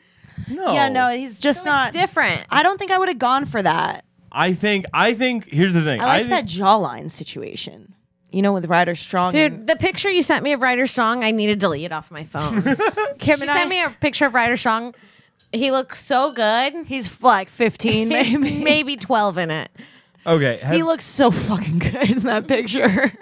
No. Yeah, no, he's just so not different. I don't think I would have gone for that. I think. I think. Here's the thing. I like that jawline situation. You know, with Rider Strong. Dude, the picture you sent me of Rider Strong, I need to delete it off my phone. Kim she and I sent me a picture of Rider Strong. He looks so good. He's like fifteen, maybe. Maybe twelve in it. Okay. He looks so fucking good in that picture.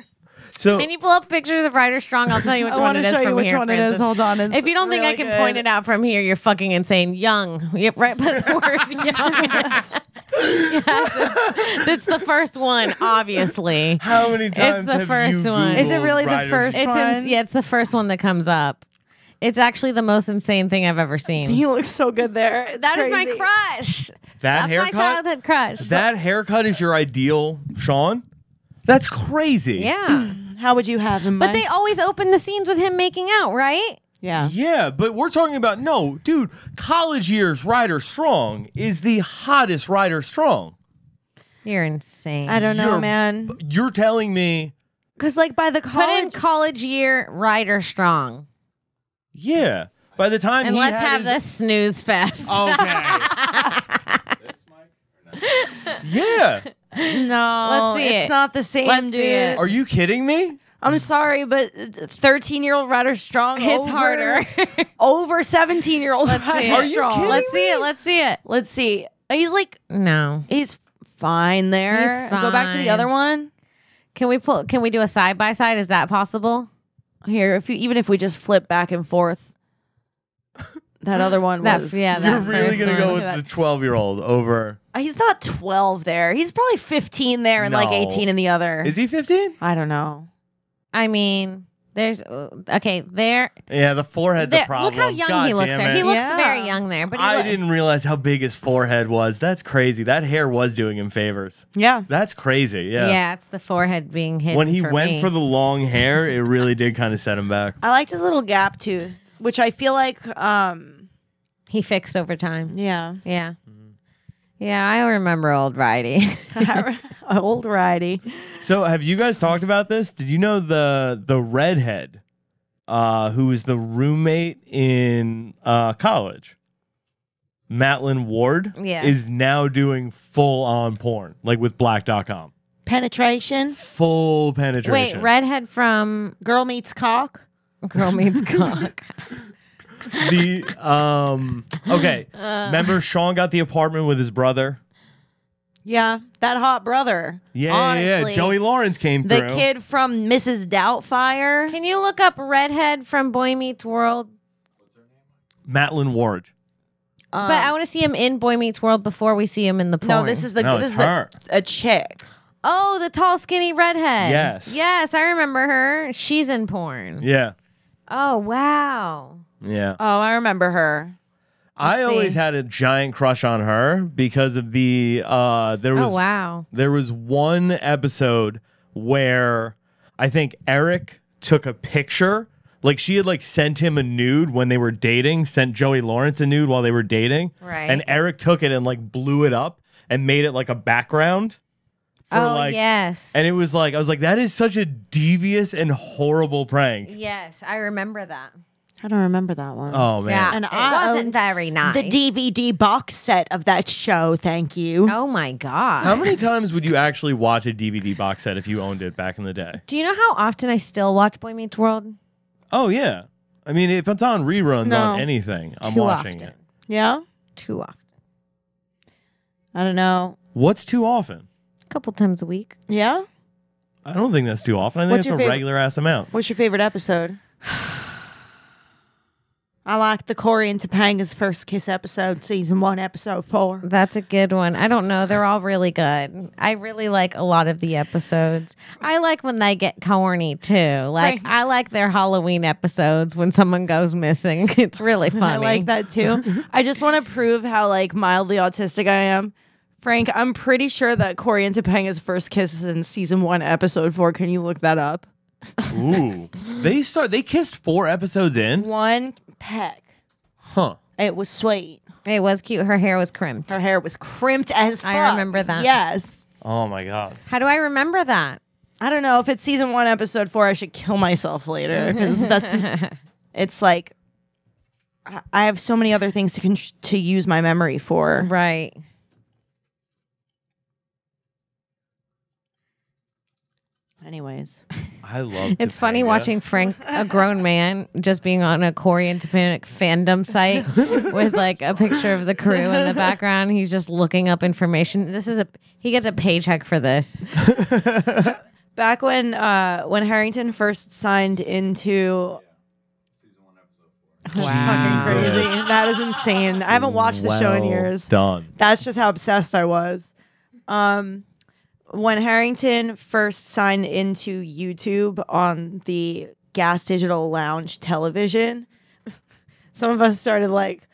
So when you pull up pictures of Rider Strong, I'll tell you which I one it is from here. I want to show you which here, one Francis. it is. Hold on. It's if you don't really think I can good. point it out from here, you're fucking insane. Young. Yep, right by the word young. Yes, it's the first one, obviously. How many times It's the have first you one. Is it really Rider the first it's one? In, yeah, it's the first one that comes up. It's actually the most insane thing I've ever seen. He looks so good there. It's that crazy. is my crush. That That's haircut, my childhood crush. That haircut is your ideal, Sean? That's crazy. Yeah. How would you have him? But Mike? They always open the scenes with him making out, right? Yeah. Yeah, but we're talking about, no, dude, college years Rider Strong is the hottest Rider Strong. You're insane. I don't know, you're, man. You're telling me. Because like by the college. Put in college year Rider Strong. Yeah. By the time and he let's have his... this snooze fest. Okay. Yeah. No. Let's see. It's it. not the same, let's dude. It. Are you kidding me? I'm sorry, but thirteen year old Rider Strong is over, harder. over seventeen year old Rider Strong. Are you kidding Let's me? see it. Let's see it. Let's see. He's like no. He's fine there. He's fine. Go back to the other one. Can we pull? Can we do a side by side? Is that possible? Here, if you, even if we just flip back and forth, that other one that, was. Yeah, that you're really gonna go with the twelve year old over. He's not twelve there. He's probably fifteen there and no. like eighteen in the other. Is he fifteen? I don't know. I mean, there's okay there. Yeah, the forehead's there, a problem. Look how young God he looks there. It. He looks yeah. very young there. But I didn't realize how big his forehead was. That's crazy. That hair was doing him favors. Yeah, that's crazy. Yeah, yeah, it's the forehead being hidden. When he for went me. for the long hair, it really did kind of set him back. I liked his little gap tooth, which I feel like um, he fixed over time. Yeah, yeah. Yeah, I remember old Righty. Old Righty. So have you guys talked about this? Did you know the the redhead uh, who was the roommate in uh, college, Maitland Ward, yeah. is now doing full-on porn, like with black dot com. Penetration? Full penetration. Wait, redhead from... Girl Meets Cock? Girl Meets Cock. The um okay, uh, remember Sean got the apartment with his brother. Yeah, that hot brother. Yeah, honestly. yeah. Joey Lawrence came the through. The kid from Missus Doubtfire. Can you look up redhead from Boy Meets World? What's her name? Maitland Ward. Um, but I want to see him in Boy Meets World before we see him in the porn. No, this is the no, this is the, a chick. Oh, the tall, skinny redhead. Yes, yes, I remember her. She's in porn. Yeah. Oh wow. Yeah. Oh, I remember her. Let's I see. always had a giant crush on her because of the uh there was oh, wow. there was one episode where I think Eric took a picture. Like she had like sent him a nude when they were dating, sent Joey Lawrence a nude while they were dating. Right. And Eric took it and like blew it up and made it like a background for oh, like yes. And it was like I was like, that is such a devious and horrible prank. Yes, I remember that. I don't remember that one. Oh man. Yeah, and it I wasn't very nice. The D V D box set of that show, thank you. Oh my god. How many times would you actually watch a D V D box set if you owned it back in the day? Do you know how often I still watch Boy Meets World? Oh yeah. I mean, if it's on reruns no. on anything, I'm too watching often. It. Yeah? Too often. I don't know. What's too often? A couple times a week. Yeah? I don't think that's too often. I think What's it's a regular ass amount. What's your favorite episode? I like the Corey and Topanga's first kiss episode, season one, episode four. That's a good one. I don't know. They're all really good. I really like a lot of the episodes. I like when they get corny, too. Like, right. I like their Halloween episodes when someone goes missing. It's really funny. I like that, too. I just want to prove how, like, mildly autistic I am. Frank, I'm pretty sure that Corey and Topanga's first kiss is in season one, episode four. Can you look that up? Ooh. They start. They kissed four episodes in? One peck. Huh. It was sweet. It was cute. Her hair was crimped. Her hair was crimped as fuck. I remember that. Yes. Oh, my God. How do I remember that? I don't know. If it's season one, episode four, I should kill myself later. Because that's... It's like... I have so many other things to, con to use my memory for. Right. Anyways, I love. It's Topanga. Funny watching Frank, a grown man, just being on a Corey and Topanga fandom site with like a picture of the crew in the background. He's just looking up information. This is a he gets a paycheck for this. Back when uh, when Harrington first signed into season one, episode four. Wow, fucking crazy! Yes. That is insane. I haven't watched well the show in years. Done. That's just how obsessed I was. Um. When Harrington first signed into YouTube on the Gas Digital Lounge television, some of us started like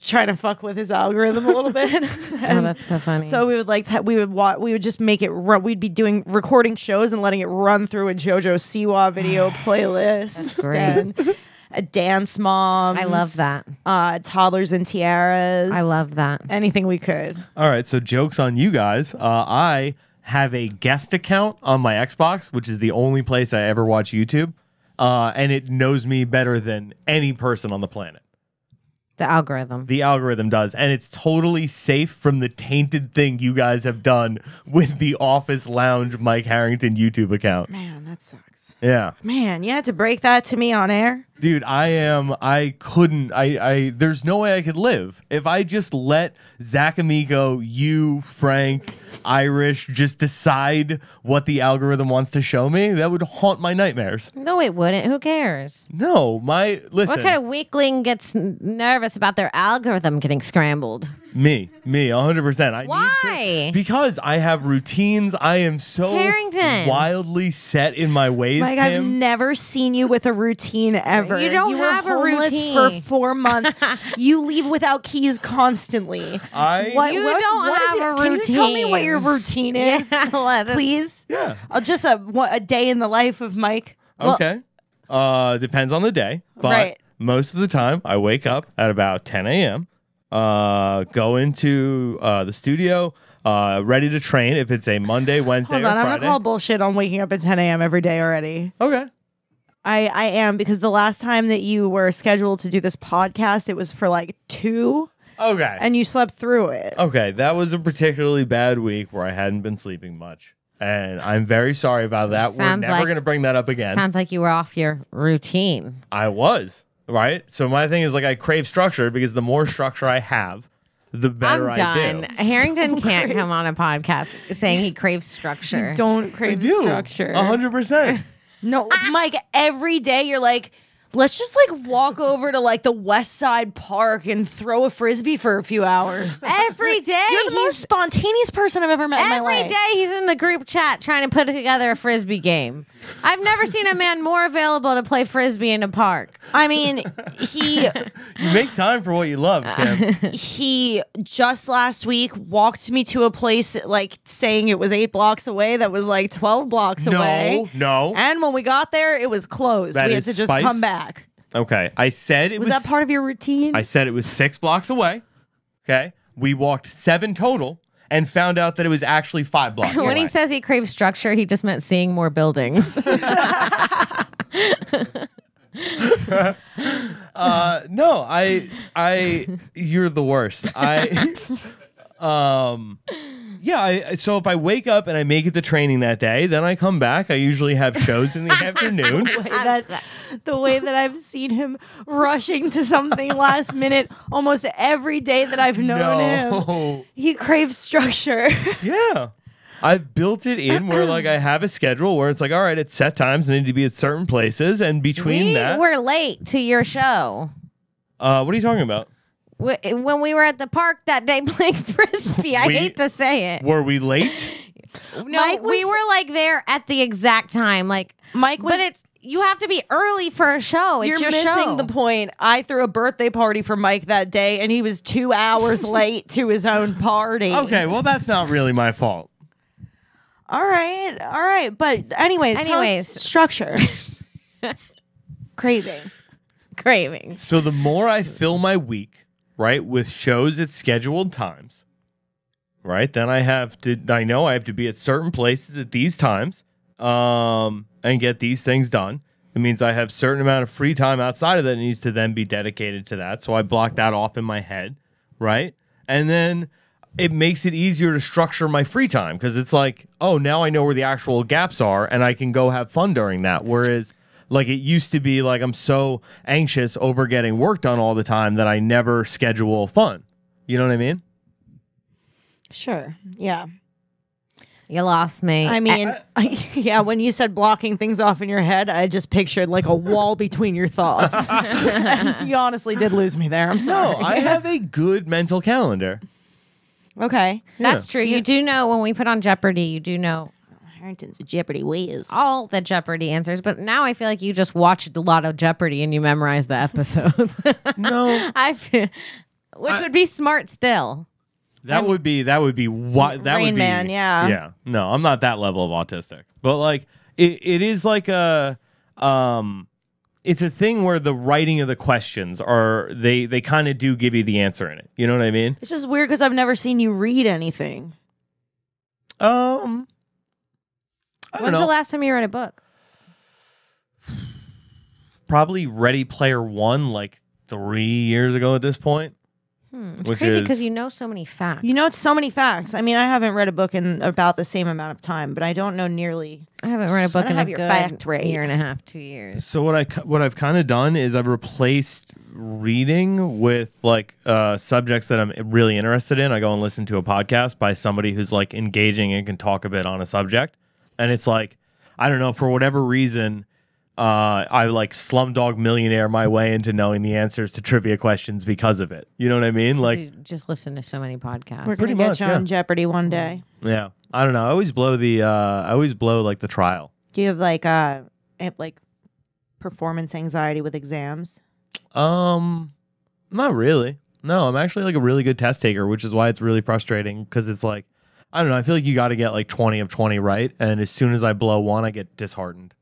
trying to fuck with his algorithm a little bit. Oh, that's so funny. So we would like t we would wa we would just make it run. We'd be doing recording shows and letting it run through a JoJo Siwa video playlist. That's great. And a Dance Mom. I love that. Uh, toddlers and Tiaras. I love that. Anything we could. All right, so jokes on you guys. Uh, I. have a guest account on my Xbox, which is the only place I ever watch YouTube, uh, and it knows me better than any person on the planet. The algorithm. The algorithm does, and it's totally safe from the tainted thing you guys have done with the Office Lounge Mike Harrington YouTube account. Man, that sucks. Yeah. Man, you had to break that to me on air? Dude, I am, I couldn't, I, I, there's no way I could live. If I just let Zach Amigo, you, Frank, Irish, just decide what the algorithm wants to show me, that would haunt my nightmares. No, it wouldn't. Who cares? No, my, listen. What kind of weakling gets nervous about their algorithm getting scrambled? Me, me, one hundred percent. I Why? Need to, because I have routines. I am so Harrington. Wildly set in my ways, Like, Kim. I've never seen you with a routine ever. You don't you have a routine for four months. You leave without keys constantly. I what, you what, don't what have it, a routine. Can you tell me what your routine is, yeah, please? Yeah, uh, just a what, a day in the life of Mike. Okay, well, uh, depends on the day, but right. most of the time I wake up at about ten A M Uh, go into uh, the studio. Uh, ready to train if it's a Monday, Wednesday, Hold on, or Friday. I'm gonna call bullshit on waking up at ten A M every day already. Okay. I, I am, because the last time that you were scheduled to do this podcast, it was for like two. Okay. And you slept through it. Okay. That was a particularly bad week where I hadn't been sleeping much. And I'm very sorry about that. Sounds we're never like, going to bring that up again. Sounds like you were off your routine. I was. Right? So my thing is like I crave structure because the more structure I have, the better I'm done. I do. Harrington can't come on a podcast saying he craves structure. You don't crave I do. Structure. one hundred percent. No, Mike, every day you're like, let's just like walk over to like the West Side Park and throw a Frisbee for a few hours. Every day. You're the most spontaneous person I've ever met in my life. Every day he's in the group chat trying to put together a Frisbee game. I've never seen a man more available to play Frisbee in a park. I mean, he... You make time for what you love, Kim. He just last week walked me to a place like saying it was eight blocks away that was like twelve blocks no, away. No, no. And when we got there, it was closed. That we had to just spice? Come back. Okay. I said it was... Was that part of your routine? I said it was six blocks away. Okay. We walked seven total. and found out that it was actually five blocks away. When he says he craves structure, he just meant seeing more buildings. uh, no, I, I, you're the worst. I, um, yeah. I, so if I wake up and I make it to training that day, then I come back. I usually have shows in the afternoon. The way, that, the way that I've seen him rushing to something last minute, almost every day that I've known no. him, he craves structure. Yeah. I've built it in where like I have a schedule where it's like, all right, it's set times, I need to be at certain places, and between we that, we were late to your show. Uh, what are you talking about? We, when we were at the park that day playing frisbee, I we, hate to say it. Were we late? No, Mike was, we were like there at the exact time. Like Mike was, but it's you have to be early for a show. It's you're your missing show. The point. I threw a birthday party for Mike that day, and he was two hours late to his own party. Okay, well that's not really my fault. All right, all right, but anyways, anyways, structure, craving, craving. So the more I fill my week, right, with shows at scheduled times, right, then I have to. I know I have to be at certain places at these times, um, and get these things done. It means I have a certain amount of free time outside of that needs to then be dedicated to that. So I block that off in my head, right, and then. It makes it easier to structure my free time because it's like, oh, now I know where the actual gaps are and I can go have fun during that. Whereas, like, it used to be like I'm so anxious over getting work done all the time that I never schedule fun. You know what I mean? Sure. Yeah. You lost me. I mean, I, I, yeah, when you said blocking things off in your head, I just pictured like a wall between your thoughts. And you honestly did lose me there. I'm sorry. No, I have a good mental calendar. Okay. Yeah. That's true. Do you, you do know when we put on Jeopardy, you do know Harrington's a Jeopardy whiz. All the Jeopardy answers, but now I feel like you just watched a lot of Jeopardy and you memorized the episodes. No. I feel, which I, would be smart still. That I'm, would be that would be what that Rain would be Man, yeah. Yeah. No, I'm not that level of autistic. But like it, it is like a um it's a thing where the writing of the questions are, they, they kind of do give you the answer in it. You know what I mean? It's just weird because I've never seen you read anything. Um, I When's don't know. the last time you read a book? Probably Ready Player One, like three years ago at this point. Hmm. It's crazy because you know so many facts. You know so many facts. I mean, I haven't read a book in about the same amount of time, but I don't know nearly. I haven't read a book in a good year and a half, two years. So what I what I've kind of done is I've replaced reading with like uh, subjects that I'm really interested in. I go and listen to a podcast by somebody who's like engaging and can talk a bit on a subject, and it's like I don't know for whatever reason. Uh, I like Slumdog Millionaire my way into knowing the answers to trivia questions because of it. You know what I mean? Like, you just listen to so many podcasts. We're pretty much, get you on yeah. Jeopardy one day. Yeah, I don't know. I always blow the. Uh, I always blow like the trial. Do you have like uh, like performance anxiety with exams? Um, not really. No, I'm actually like a really good test taker, which is why it's really frustrating because it's like, I don't know. I feel like you got to get like twenty of twenty right, and as soon as I blow one, I get disheartened.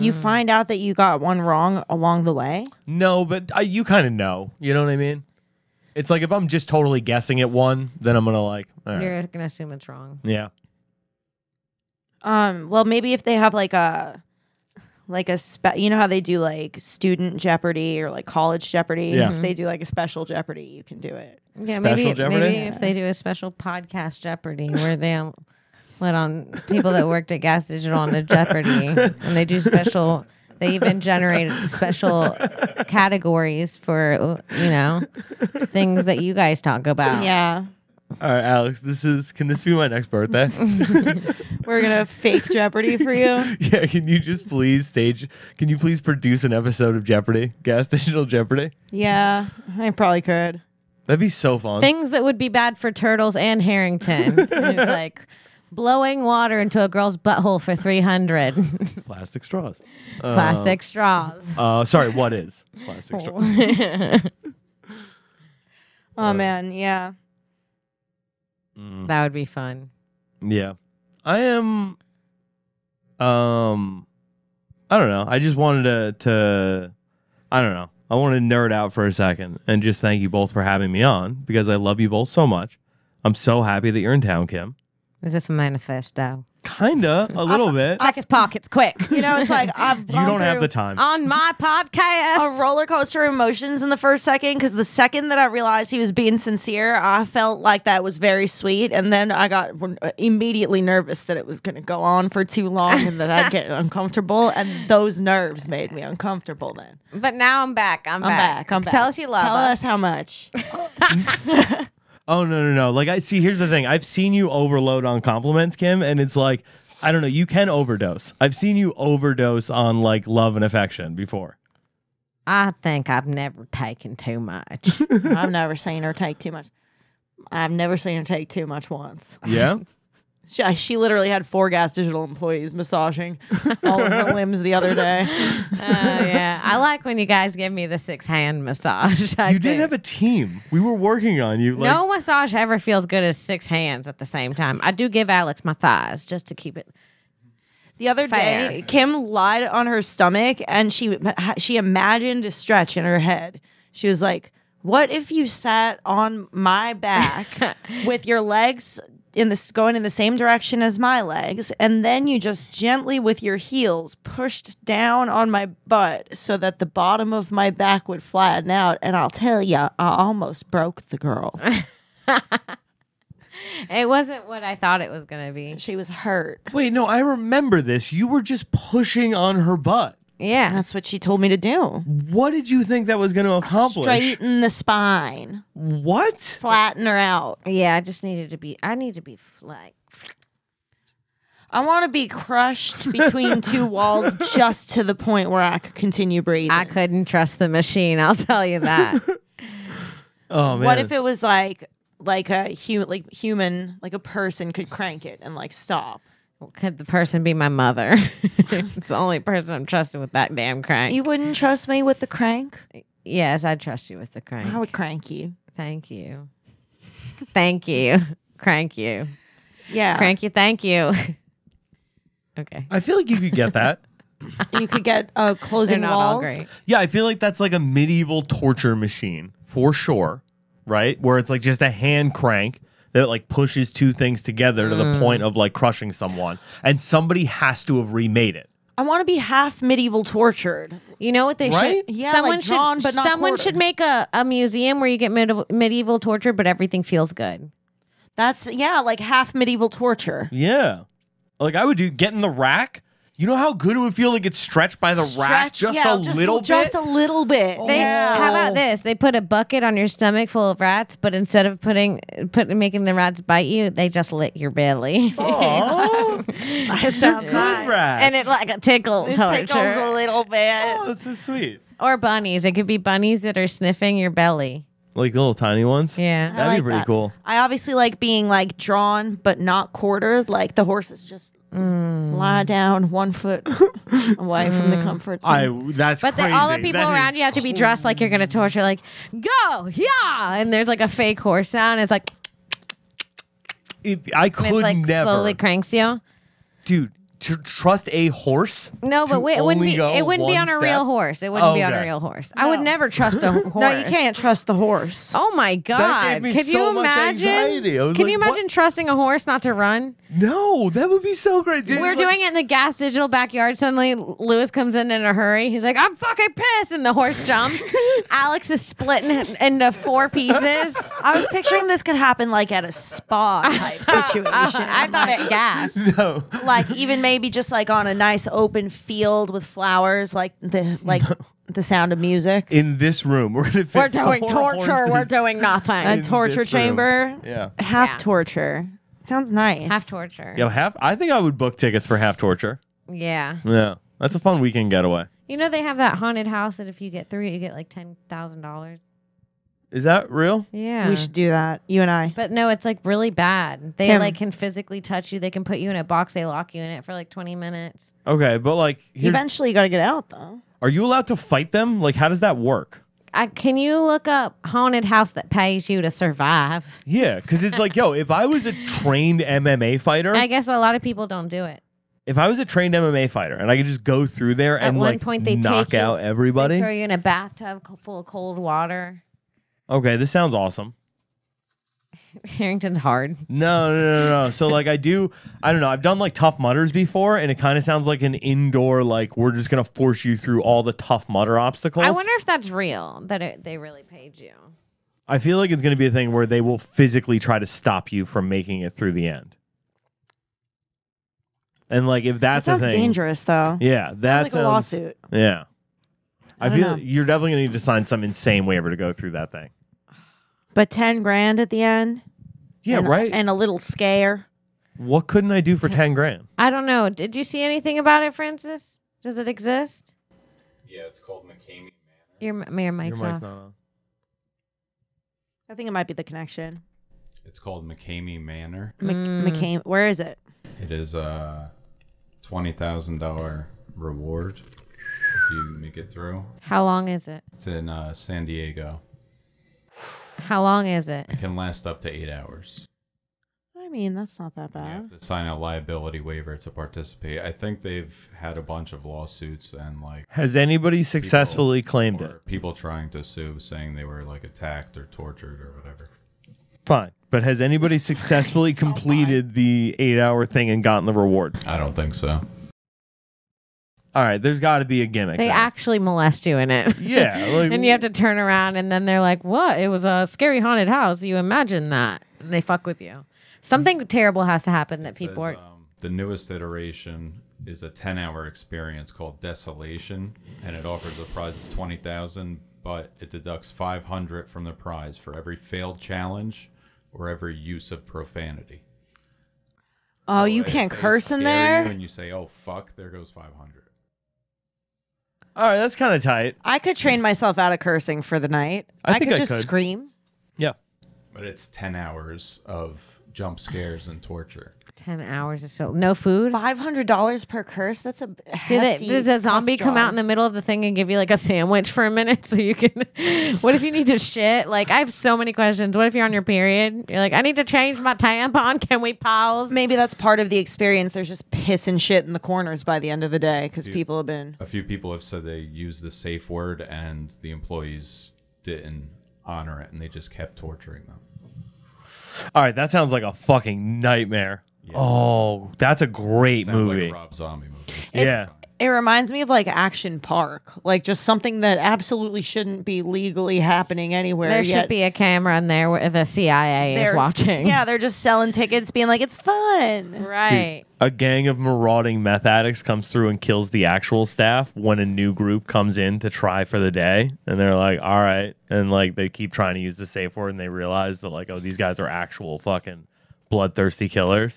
You find out that you got one wrong along the way? No, but uh, you kind of know. You know what I mean? It's like if I'm just totally guessing at one, then I'm going to like... Right. You're going to assume it's wrong. Yeah. Um. Well, maybe if they have like a... Like a... Spe you know how they do like student Jeopardy or like college Jeopardy? Yeah. Mm-hmm. If they do like a special Jeopardy, you can do it. Yeah, maybe, maybe yeah. if they do a special podcast Jeopardy where they'll... Let on people that worked at Gas Digital on the Jeopardy, and they do special. They even generated special categories for you know things that you guys talk about. Yeah. All right, Alex. This is. Can this be my next birthday? We're gonna fake Jeopardy for you. Yeah. Can you just please stage? Can you please produce an episode of Jeopardy, Gas Digital Jeopardy? Yeah, I probably could. That'd be so fun. Things that would be bad for turtles and Harrington. It's like. Blowing water into a girl's butthole for three hundred. Plastic straws. Uh, Plastic straws. Uh, sorry, what is plastic straws? oh, uh, man, yeah. Mm. That would be fun. Yeah. I am... Um, I don't know. I just wanted to... to I don't know. I want to nerd out for a second and just thank you both for having me on because I love you both so much. I'm so happy that you're in town, Kim. Is this a manifesto? Kinda, a little I've, bit. Check his pockets, quick. You know, it's like I've gone you don't have the time on my podcast. A roller coaster of emotions in the first second, because the second that I realized he was being sincere, I felt like that was very sweet, and then I got immediately nervous that it was going to go on for too long and that I'd get uncomfortable, and those nerves made me uncomfortable then. But now I'm back. I'm, I'm back. back. I'm back. Tell us you love Tell us. us how much. Oh, no, no, no. Like, I see, here's the thing. I've seen you overload on compliments, Kim, and it's like, I don't know, you can overdose. I've seen you overdose on, like, love and affection before. I think I've never taken too much. I've never seen her take too much. I've never seen her take too much once. Yeah? she, she literally had four Gas Digital employees massaging all of her limbs the other day. Oh, uh, yeah. I like when you guys give me the six-hand massage. I you do. did have a team. We were working on you. Like, no massage ever feels good as six hands at the same time. I do give Alex my thighs just to keep it The other fair. day, Kim lied on her stomach, and she, she imagined a stretch in her head. She was like, what if you sat on my back with your legs in this going in the same direction as my legs, and then you just gently with your heels pushed down on my butt so that the bottom of my back would flatten out, and I'll tell you, I almost broke the girl. It wasn't what I thought it was gonna be. She was hurt. Wait, no, I remember this. You were just pushing on her butt. Yeah. That's what she told me to do. What did you think that was going to accomplish? Straighten the spine. What? Flatten her out. Yeah, I just needed to be, I need to be like, I want to be crushed between two walls just to the point where I could continue breathing. I couldn't trust the machine, I'll tell you that. Oh, man. What if it was like, like a hu like human, like a person could crank it and like stop? Could the person be my mother? It's the only person I'm trusting with that damn crank. You wouldn't trust me with the crank? Yes, I'd trust you with the crank. I would crank you. Thank you. Thank you. Crank you. Yeah. Crank you, thank you. Okay. I feel like you could get that. You could get uh, closing They're not walls. All great. Yeah, I feel like that's like a medieval torture machine for sure, right? Where it's like just a hand crank that like pushes two things together to mm. the point of like crushing someone, and somebody has to have remade it. I want to be half medieval tortured. You know what they right? should? Yeah, someone like drawn, should, but not someone quartered. should make a a museum where you get med medieval torture, but everything feels good. That's yeah, like half medieval torture. Yeah, like I would do get in the rack. You know how good it would feel to get stretched by the Stretch, rack just yeah, a just, little just bit? Just a little bit. They, yeah. How about this? They put a bucket on your stomach full of rats, but instead of putting, put, making the rats bite you, they just lick your belly. Oh, that sounds good nice. Rats. And it like a tickle it torture. It tickles a little bit. Oh, that's so sweet. Or bunnies. It could be bunnies that are sniffing your belly. Like little tiny ones? Yeah. That'd like be pretty that. cool. I obviously like being like drawn but not quartered. Like the horse is just mm. lie down one foot away mm. from the comfort zone. I, that's but crazy. But all the people that around you have cool. to be dressed like you're going to torture. Like, go, yeah. And there's like a fake horse sound. It's like. It, I could it's like never. slowly cranks you. Dude. To trust a horse? No, but wait, it wouldn't be. It wouldn't be on a real horse. It wouldn't oh, be on okay. a real horse. No. I would never trust a horse. No, you can't trust the horse. Oh my god! Could so you imagine? Can like, you imagine what? trusting a horse not to run? No, that would be so great. Dude. We're like, doing it in the Gas Digital backyard. Suddenly, Lewis comes in in a hurry. He's like, "I'm fucking pissed," and the horse jumps. Alex is splitting into four pieces. I was picturing this could happen like at a spa type situation. I thought at gas. No, like even. Maybe just like on a nice open field with flowers, like the like no. the Sound of Music. In this room, we're gonna we're doing torture. Horses. We're doing nothing. A torture chamber. Yeah, half yeah. torture. Sounds nice. Half torture. Yeah, half. I think I would book tickets for half torture. Yeah. Yeah, that's a fun weekend getaway. You know they have that haunted house that if you get through it, you get like ten thousand dollars. Is that real? Yeah. We should do that, you and I. But no, it's like really bad. They Kim. like can physically touch you. They can put you in a box. They lock you in it for like twenty minutes. Okay, but like... Eventually you got to get out though. Are you allowed to fight them? Like how does that work? I, can you look up haunted house that pays you to survive? Yeah, because it's like, yo, if I was a trained M M A fighter... I guess a lot of people don't do it. If I was a trained M M A fighter and I could just go through there At and one like point they knock take out you, everybody... They throw you in a bathtub full of cold water... Okay, this sounds awesome. Harrington's hard. No, no, no, no. So like I do, I don't know. I've done like Tough Mudders before, and it kind of sounds like an indoor, like we're just gonna force you through all the Tough Mudder obstacles. I wonder if that's real. That it, they really paid you. I feel like it's gonna be a thing where they will physically try to stop you from making it through the end. And like if that's that sounds a thing, dangerous though. Yeah, that's like a lawsuit. Yeah, I, I feel like you're definitely gonna need to sign some insane waiver to go through that thing. But ten grand at the end. Yeah, and, right. And a little scare. What couldn't I do for ten grand? I don't know. Did you see anything about it, Francis? Does it exist? Yeah, it's called McCamey Manor. Your, your mic's, your mic's off. Not on. I think it might be the connection. It's called McCamey Manor. Mc, mm. McCamey, where is it? It is a twenty thousand dollar reward if you make it through. How long is it? It's in uh, San Diego. How long is it? It can last up to eight hours. I mean, that's not that bad. You have to sign a liability waiver to participate. I think they've had a bunch of lawsuits and like... Has anybody successfully people, claimed it? People trying to sue saying they were like attacked or tortured or whatever. Fine. But has anybody successfully so completed fine. the eight-hour thing and gotten the reward? I don't think so. All right, there's got to be a gimmick. They though. actually molest you in it. Yeah. Like, and you have to turn around, and then they're like, what? It was a scary haunted house. You imagine that. And they fuck with you. Something terrible has to happen that people says, are... Um, the newest iteration is a ten-hour experience called Desolation, and it offers a prize of twenty thousand dollars, but it deducts five hundred dollars from the prize for every failed challenge or every use of profanity. Oh, so you can't curse in there? You and you say, oh, fuck, there goes five hundred dollars. All right, that's kind of tight. I could train myself out of cursing for the night. I, I could I just could. scream. Yeah. But it's ten hours of jump scares and torture. ten hours or so. No food? five hundred dollars per curse? That's a hefty... Does a zombie come out in the middle of the thing and give you like a sandwich for a minute so you can... What if you need to shit? Like, I have so many questions. What if you're on your period? You're like, I need to change my tampon. Can we pause? Maybe that's part of the experience. There's just piss and shit in the corners by the end of the day because people have been... A few people have said they used the safe word and the employees didn't honor it and they just kept torturing them. All right, that sounds like a fucking nightmare. Yeah. Oh, that's a great Sounds movie. Like a Rob Zombie movie. It, yeah. It reminds me of like Action Park, like just something that absolutely shouldn't be legally happening anywhere. There yet. should be a camera in there where the C I A they're, is watching. Yeah, they're just selling tickets being like, it's fun. Right. Dude, a gang of marauding meth addicts comes through and kills the actual staff when a new group comes in to try for the day. And they're like, all right. And like they keep trying to use the safe word and they realize that like, oh, these guys are actual fucking bloodthirsty killers.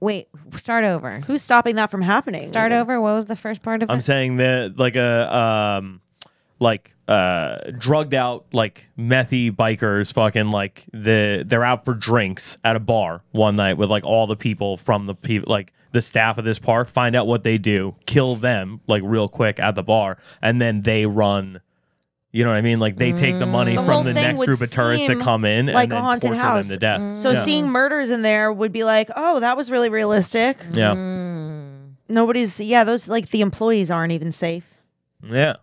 Wait, start over. Who's stopping that from happening? Start okay. over. What was the first part of I'm it? I'm saying that like a um, like uh, drugged out like methy bikers, fucking like the they're out for drinks at a bar one night with like all the people from the people like the staff of this park. Find out what they do, kill them like real quick at the bar, and then they run. You know what I mean? Like they take the money the from the next group of tourists that come in like and then a haunted torture house. them to death. Mm. So yeah. seeing murders in there would be like, oh, that was really realistic. Yeah. Mm. Nobody's, yeah, those like the employees aren't even safe. Yeah.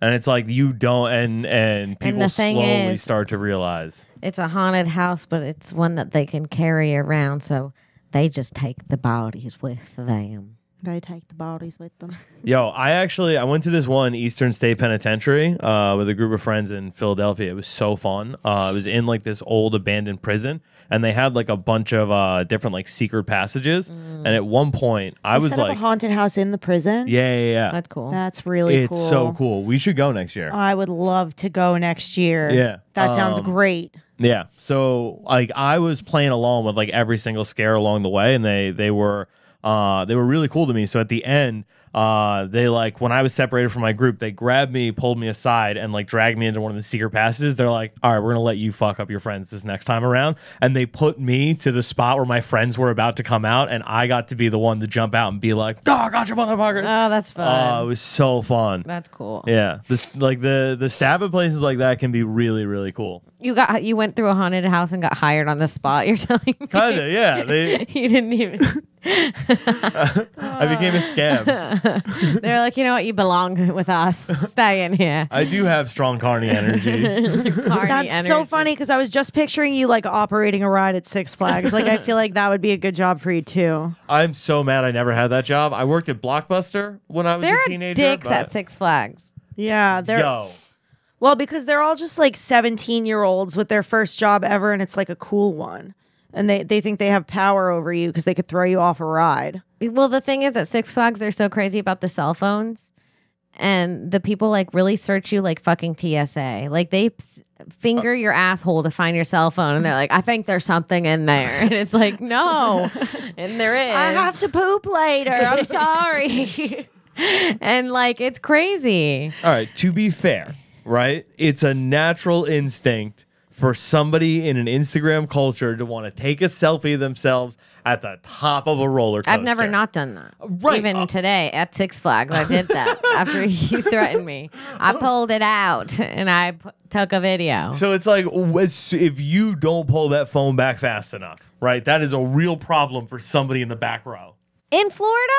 And it's like you don't, and, and people and slowly is, start to realize. It's a haunted house, but it's one that they can carry around. So they just take the bodies with them. They take the bodies with them. Yo, I actually, I went to this one Eastern State Penitentiary uh, with a group of friends in Philadelphia. It was so fun. Uh, it was in like this old abandoned prison, and they had like a bunch of uh, different like secret passages. Mm. And at one point, I they was set like up a haunted house in the prison. Yeah, yeah, yeah. That's cool. That's really it's cool. It's so cool. We should go next year. I would love to go next year. Yeah, that um, sounds great. Yeah. So like, I was playing along with like every single scare along the way, and they they were. Uh, they were really cool to me. So at the end, uh, they like when I was separated from my group, they grabbed me, pulled me aside, and like dragged me into one of the secret passages. They're like, "All right, we're gonna let you fuck up your friends this next time around." And they put me to the spot where my friends were about to come out, and I got to be the one to jump out and be like, "Oh, I got you, motherfuckers!" Oh, that's fun. Uh, it was so fun. That's cool. Yeah, this like the the stab at places like that can be really really cool. You got you went through a haunted house and got hired on the spot. You're telling me? Kinda, yeah. They, you didn't even. uh, I became a scam. They were like, you know what? You belong with us. Stay in here. I do have strong carny energy. carny That's energy. So funny because I was just picturing you like operating a ride at Six Flags. Like I feel like that would be a good job for you too. I'm so mad I never had that job. I worked at Blockbuster when I was there a teenager. There are dicks but... at Six Flags. Yeah, they're. Yo. Well, because they're all just like seventeen-year-olds with their first job ever, and it's like a cool one. And they, they think they have power over you because they could throw you off a ride. Well, the thing is at Six Flags, they're so crazy about the cell phones. And the people like really search you like fucking T S A. Like they finger your asshole to find your cell phone. And they're like, I think there's something in there. And it's like, no. And there is. I have to poop later. I'm sorry. And like, it's crazy. All right. To be fair. Right? It's a natural instinct for somebody in an Instagram culture to want to take a selfie themselves at the top of a roller coaster. I've never not done that. Right. Even uh, today at Six Flags, I did that after he threatened me. I pulled it out and I p took a video. So it's like if you don't pull that phone back fast enough, right? That is a real problem for somebody in the back row. In Florida,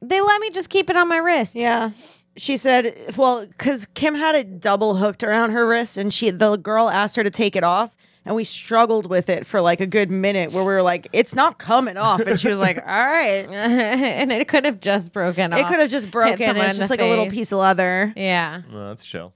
they let me just keep it on my wrist. Yeah. She said, well, because Kim had it double hooked around her wrist, and she the girl asked her to take it off, and we struggled with it for like a good minute where we were like, it's not coming off. And she was like, all right. And it could have just broken off. It could have just broken. It's just like face. A little piece of leather. Yeah. Well, that's chill.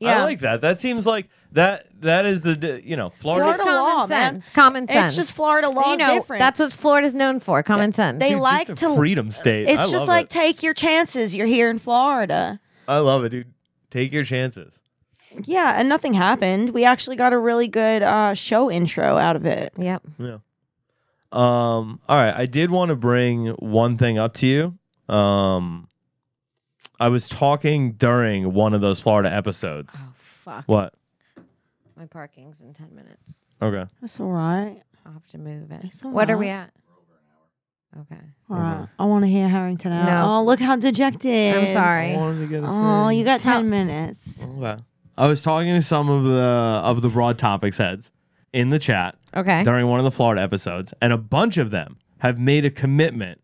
Yeah. I like that. That seems like that. That is the, you know, Florida, Florida common law, sense. Man. Common sense. It's just Florida law, you know, is different. That's what Florida's known for. Common yeah. sense. They dude, like just a to freedom state. It's I just love like it. Take your chances. You're here in Florida. I love it, dude. Take your chances. Yeah, and nothing happened. We actually got a really good uh, show intro out of it. Yep. Yeah. Um. All right. I did want to bring one thing up to you. Um. I was talking during one of those Florida episodes. Oh, fuck. What? My parking's in ten minutes. Okay. That's all right. I'll have to move it. What right. are we at? Okay. All right. Okay. I want to hear Harrington out. No. Oh, look how dejected. I'm sorry. Oh, you got ten minutes. Okay. I was talking to some of the of the broad topics heads in the chat okay. during one of the Florida episodes, and a bunch of them have made a commitment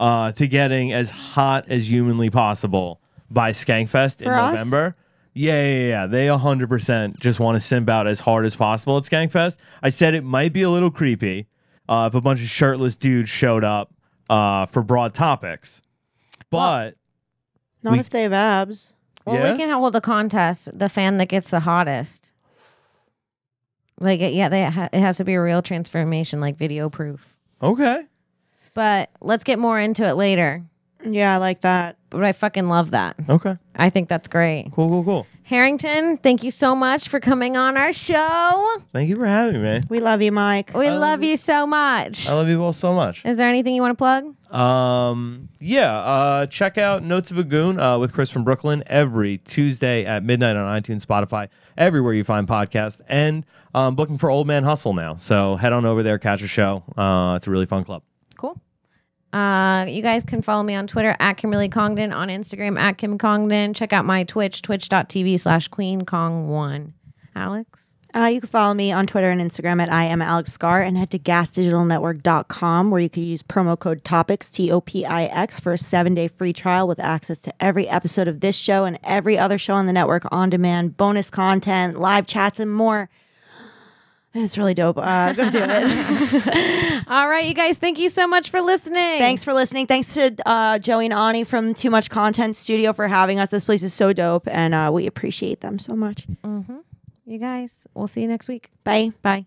Uh, to getting as hot as humanly possible by Skankfest in November. Yeah, yeah, yeah. They one hundred percent just want to simp out as hard as possible at Skankfest. I said it might be a little creepy uh, if a bunch of shirtless dudes showed up uh, for broad topics. But... Well, not we, if they have abs. Well, yeah? We can hold a contest. The fan that gets the hottest. Like, yeah, they ha it has to be a real transformation, like video proof. Okay. But let's get more into it later. Yeah, I like that. But I fucking love that. Okay. I think that's great. Cool, cool, cool. Harrington, thank you so much for coming on our show. Thank you for having me. We love you, Mike. We I love, love you so much. I love you both so much. Is there anything you want to plug? Um, yeah. Uh, check out Notes of a Goon uh, with Chris from Brooklyn every Tuesday at midnight on iTunes, Spotify, everywhere you find podcasts. And I'm um, booking for Old Man Hustle now. So head on over there, catch a show. Uh, it's a really fun club. Cool. Uh, you guys can follow me on Twitter at Kimberly Congdon, on Instagram at Kim Congdon. Check out my Twitch, twitch dot tv slash queen kong one. Alex? Uh, you can follow me on Twitter and Instagram at I am Alex Scar, and head to gas digital network dot com where you can use promo code TOPICS, T O P I X, for a seven day free trial with access to every episode of this show and every other show on the network on demand, bonus content, live chats, and more. It's really dope. Uh, go do it. All right, you guys. Thank you so much for listening. Thanks for listening. Thanks to uh, Joey and Ani from Too Much Content Studio for having us. This place is so dope, and uh, we appreciate them so much. Mm-hmm. You guys, we'll see you next week. Bye. Bye.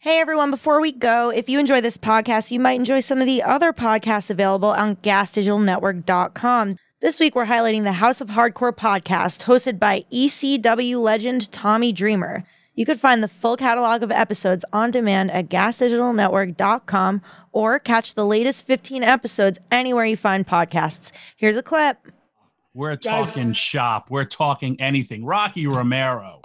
Hey, everyone. Before we go, if you enjoy this podcast, you might enjoy some of the other podcasts available on gas digital network dot com. This week, we're highlighting the House of Hardcore podcast, hosted by E C W legend Tommy Dreamer. You could find the full catalog of episodes on demand at gas digital network dot com or catch the latest fifteen episodes anywhere you find podcasts. Here's a clip. We're talking yes. shop. We're talking anything. Rocky Romero.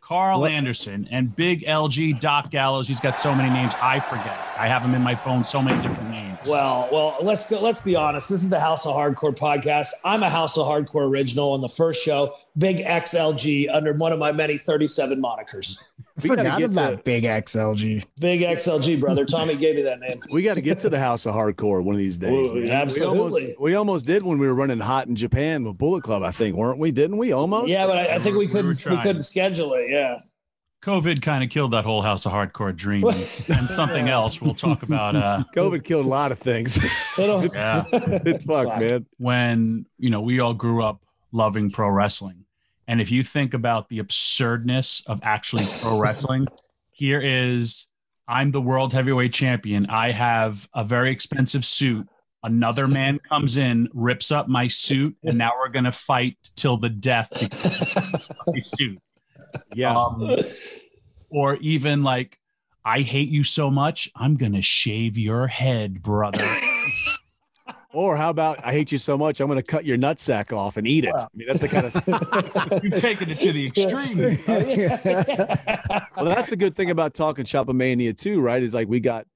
Carl what? Anderson, and Big L G, Doc Gallows. He's got so many names, I forget. I have him in my phone, so many different names. Well, well, let's go. Let's be honest. This is the House of Hardcore podcast. I'm a House of Hardcore original on the first show, Big X L G, under one of my many thirty-seven monikers. I forgot about Big X L G. Big X L G, brother. Tommy gave me that name. We got to get to the House of Hardcore one of these days. Ooh, absolutely. We almost, we almost did when we were running hot in Japan with Bullet Club, I think, weren't we? Didn't we? Almost? Yeah, but I, I think we, we couldn't we, we couldn't schedule it. Yeah. COVID kind of killed that whole House of Hardcore dream and something else we'll talk about. Uh, COVID killed a lot of things. Yeah. It's fucked, man. When, you know, we all grew up loving pro wrestling. And if you think about the absurdness of actually pro wrestling, here is, I'm the world heavyweight champion. I have a very expensive suit. Another man comes in, rips up my suit, and now we're going to fight till the death because of my suit. Yeah. Um, or even like, I hate you so much, I'm going to shave your head, brother. Or how about, I hate you so much, I'm going to cut your nutsack off and eat it. Wow. I mean, that's the kind of... You've taken it to the extreme. Right? Well, that's the good thing about talking Shopomania too, right? Is like we got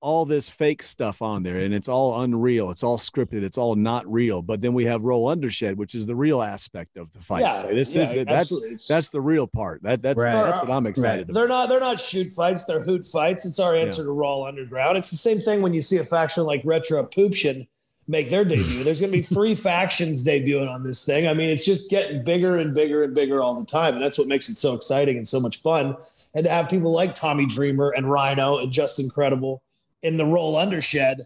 all this fake stuff on there, and it's all unreal. It's all scripted. It's all not real. But then we have Roll Undershed, which is the real aspect of the fight. Yeah, so this yeah, is the, that's that's the real part. That that's right. that's what I'm excited right. about. They're not they're not shoot fights. They're hoot fights. It's our answer yeah. to Roll Underground. It's the same thing when you see a faction like Retro Poopshin make their debut. There's going to be three factions debuting on this thing. I mean, it's just getting bigger and bigger and bigger all the time. And that's what makes it so exciting and so much fun. And to have people like Tommy Dreamer and Rhino and Just Incredible in the Roll Undershed.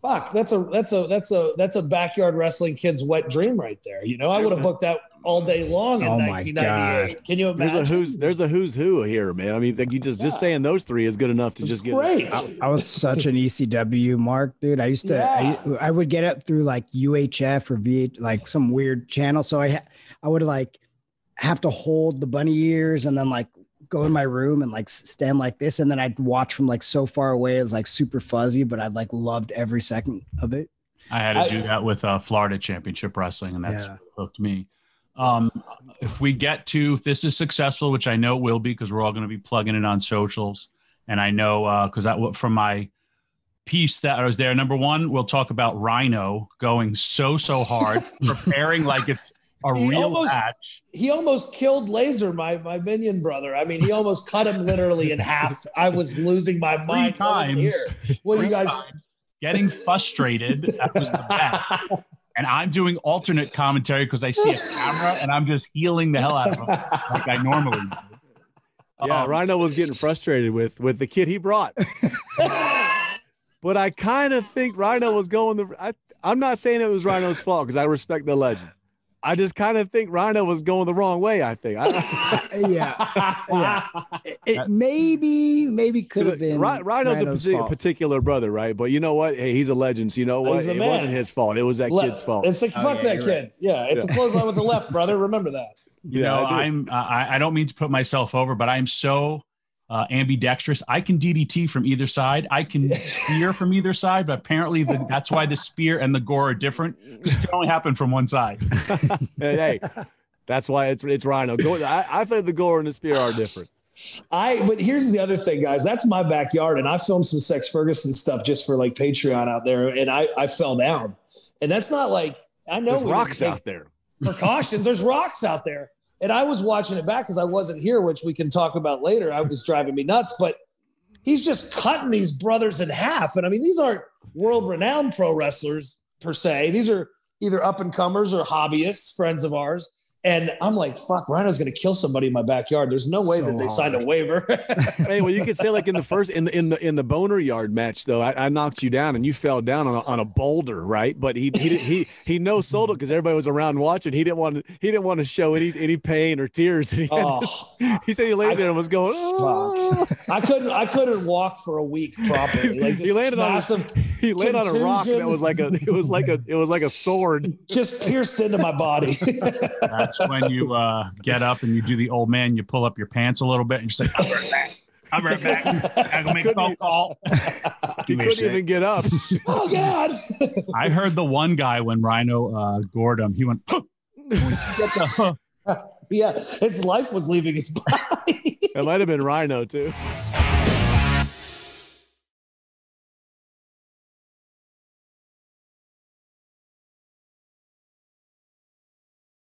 Fuck, that's a, that's a, that's a, that's a backyard wrestling kid's wet dream right there. You know, I would have booked that all day long in oh nineteen ninety-eight. God. Can you imagine? There's a who's, there's a who's who here, man. I mean, you just, yeah. just saying those three is good enough to just great. get it. I, I was such an E C W mark, dude. I used to, yeah. I, I would get it through like U H F or V, like some weird channel. So I, I would like have to hold the bunny ears and then like go in my room and like stand like this. And then I'd watch from like so far away. It was like super fuzzy, but I'd like loved every second of it. I had to I, do that with uh, Florida Championship Wrestling. And that's yeah. what hooked me. Um, if we get to, if this is successful, which I know it will be, because we're all going to be plugging it on socials. And I know, uh, cause that from my piece that I was there. Number one, we'll talk about Rhino going so, so hard, preparing like it's a he real almost, match. He almost killed Laser, my, my minion brother. I mean, he almost cut him literally in half. I was losing my mind. Three times. I was here. What Three do you guys times. Getting frustrated? That was the best. And I'm doing alternate commentary because I see a camera and I'm just healing the hell out of him like I normally do. Yeah, um, Rhino was getting frustrated with with the kid he brought. But I kind of think Rhino was going the I, I'm not saying it was Rhino's fault because I respect the legend. I just kind of think Rhino was going the wrong way, I think. I, yeah. yeah. It, it maybe, maybe could have been Rhino's, Rhino's a particular brother, right? But you know what? Hey, he's a legend. So you know what? It man. wasn't his fault. It was that Le- kid's fault. It's like, oh, fuck yeah, that kid. Right. Yeah, it's yeah. a clothesline with the left, brother. Remember that. You yeah, know, I I'm, I, I don't mean to put myself over, but I'm so uh, ambidextrous. I can D D T from either side. I can spear from either side, but apparently the, that's why the spear and the gore are different, because it can only happen from one side. Hey, that's why it's it's Rhino. Go, I, I think the gore and the spear are different. I but here's the other thing, guys. That's my backyard, and I filmed some Sex Ferguson stuff just for like Patreon out there, and I I fell down, and that's not like I know there's rocks out there. Precautions. There's rocks out there. And I was watching it back because I wasn't here, which we can talk about later. I was driving me nuts, but he's just cutting these brothers in half. And I mean, these aren't world-renowned pro wrestlers per se. These are either up-and-comers or hobbyists, friends of ours. And I'm like, fuck, Rhino's going to kill somebody in my backyard. There's no way so that they signed a waiver. Hey, well, you could say like in the first, in the in the, in the boner yard match, though, I, I knocked you down and you fell down on a, on a boulder, right? But he he he he no sold it because everybody was around watching. He didn't want to he didn't want to show any any pain or tears. He, oh, this, he said he laid I, there and was going. Oh. I couldn't I couldn't walk for a week properly. Like he landed on a, he landed on a rock that was like a it was like a it was like a sword just pierced into my body. That's when you uh, get up and you do the old man, you pull up your pants a little bit and you say, I'm right back. I'm right back. I'm going to make a phone call. You couldn't even get up. Oh, God. I heard the one guy when Rhino uh, gored him, he went, huh. When you get the huh, Yeah, his life was leaving his body. It might have been Rhino, too.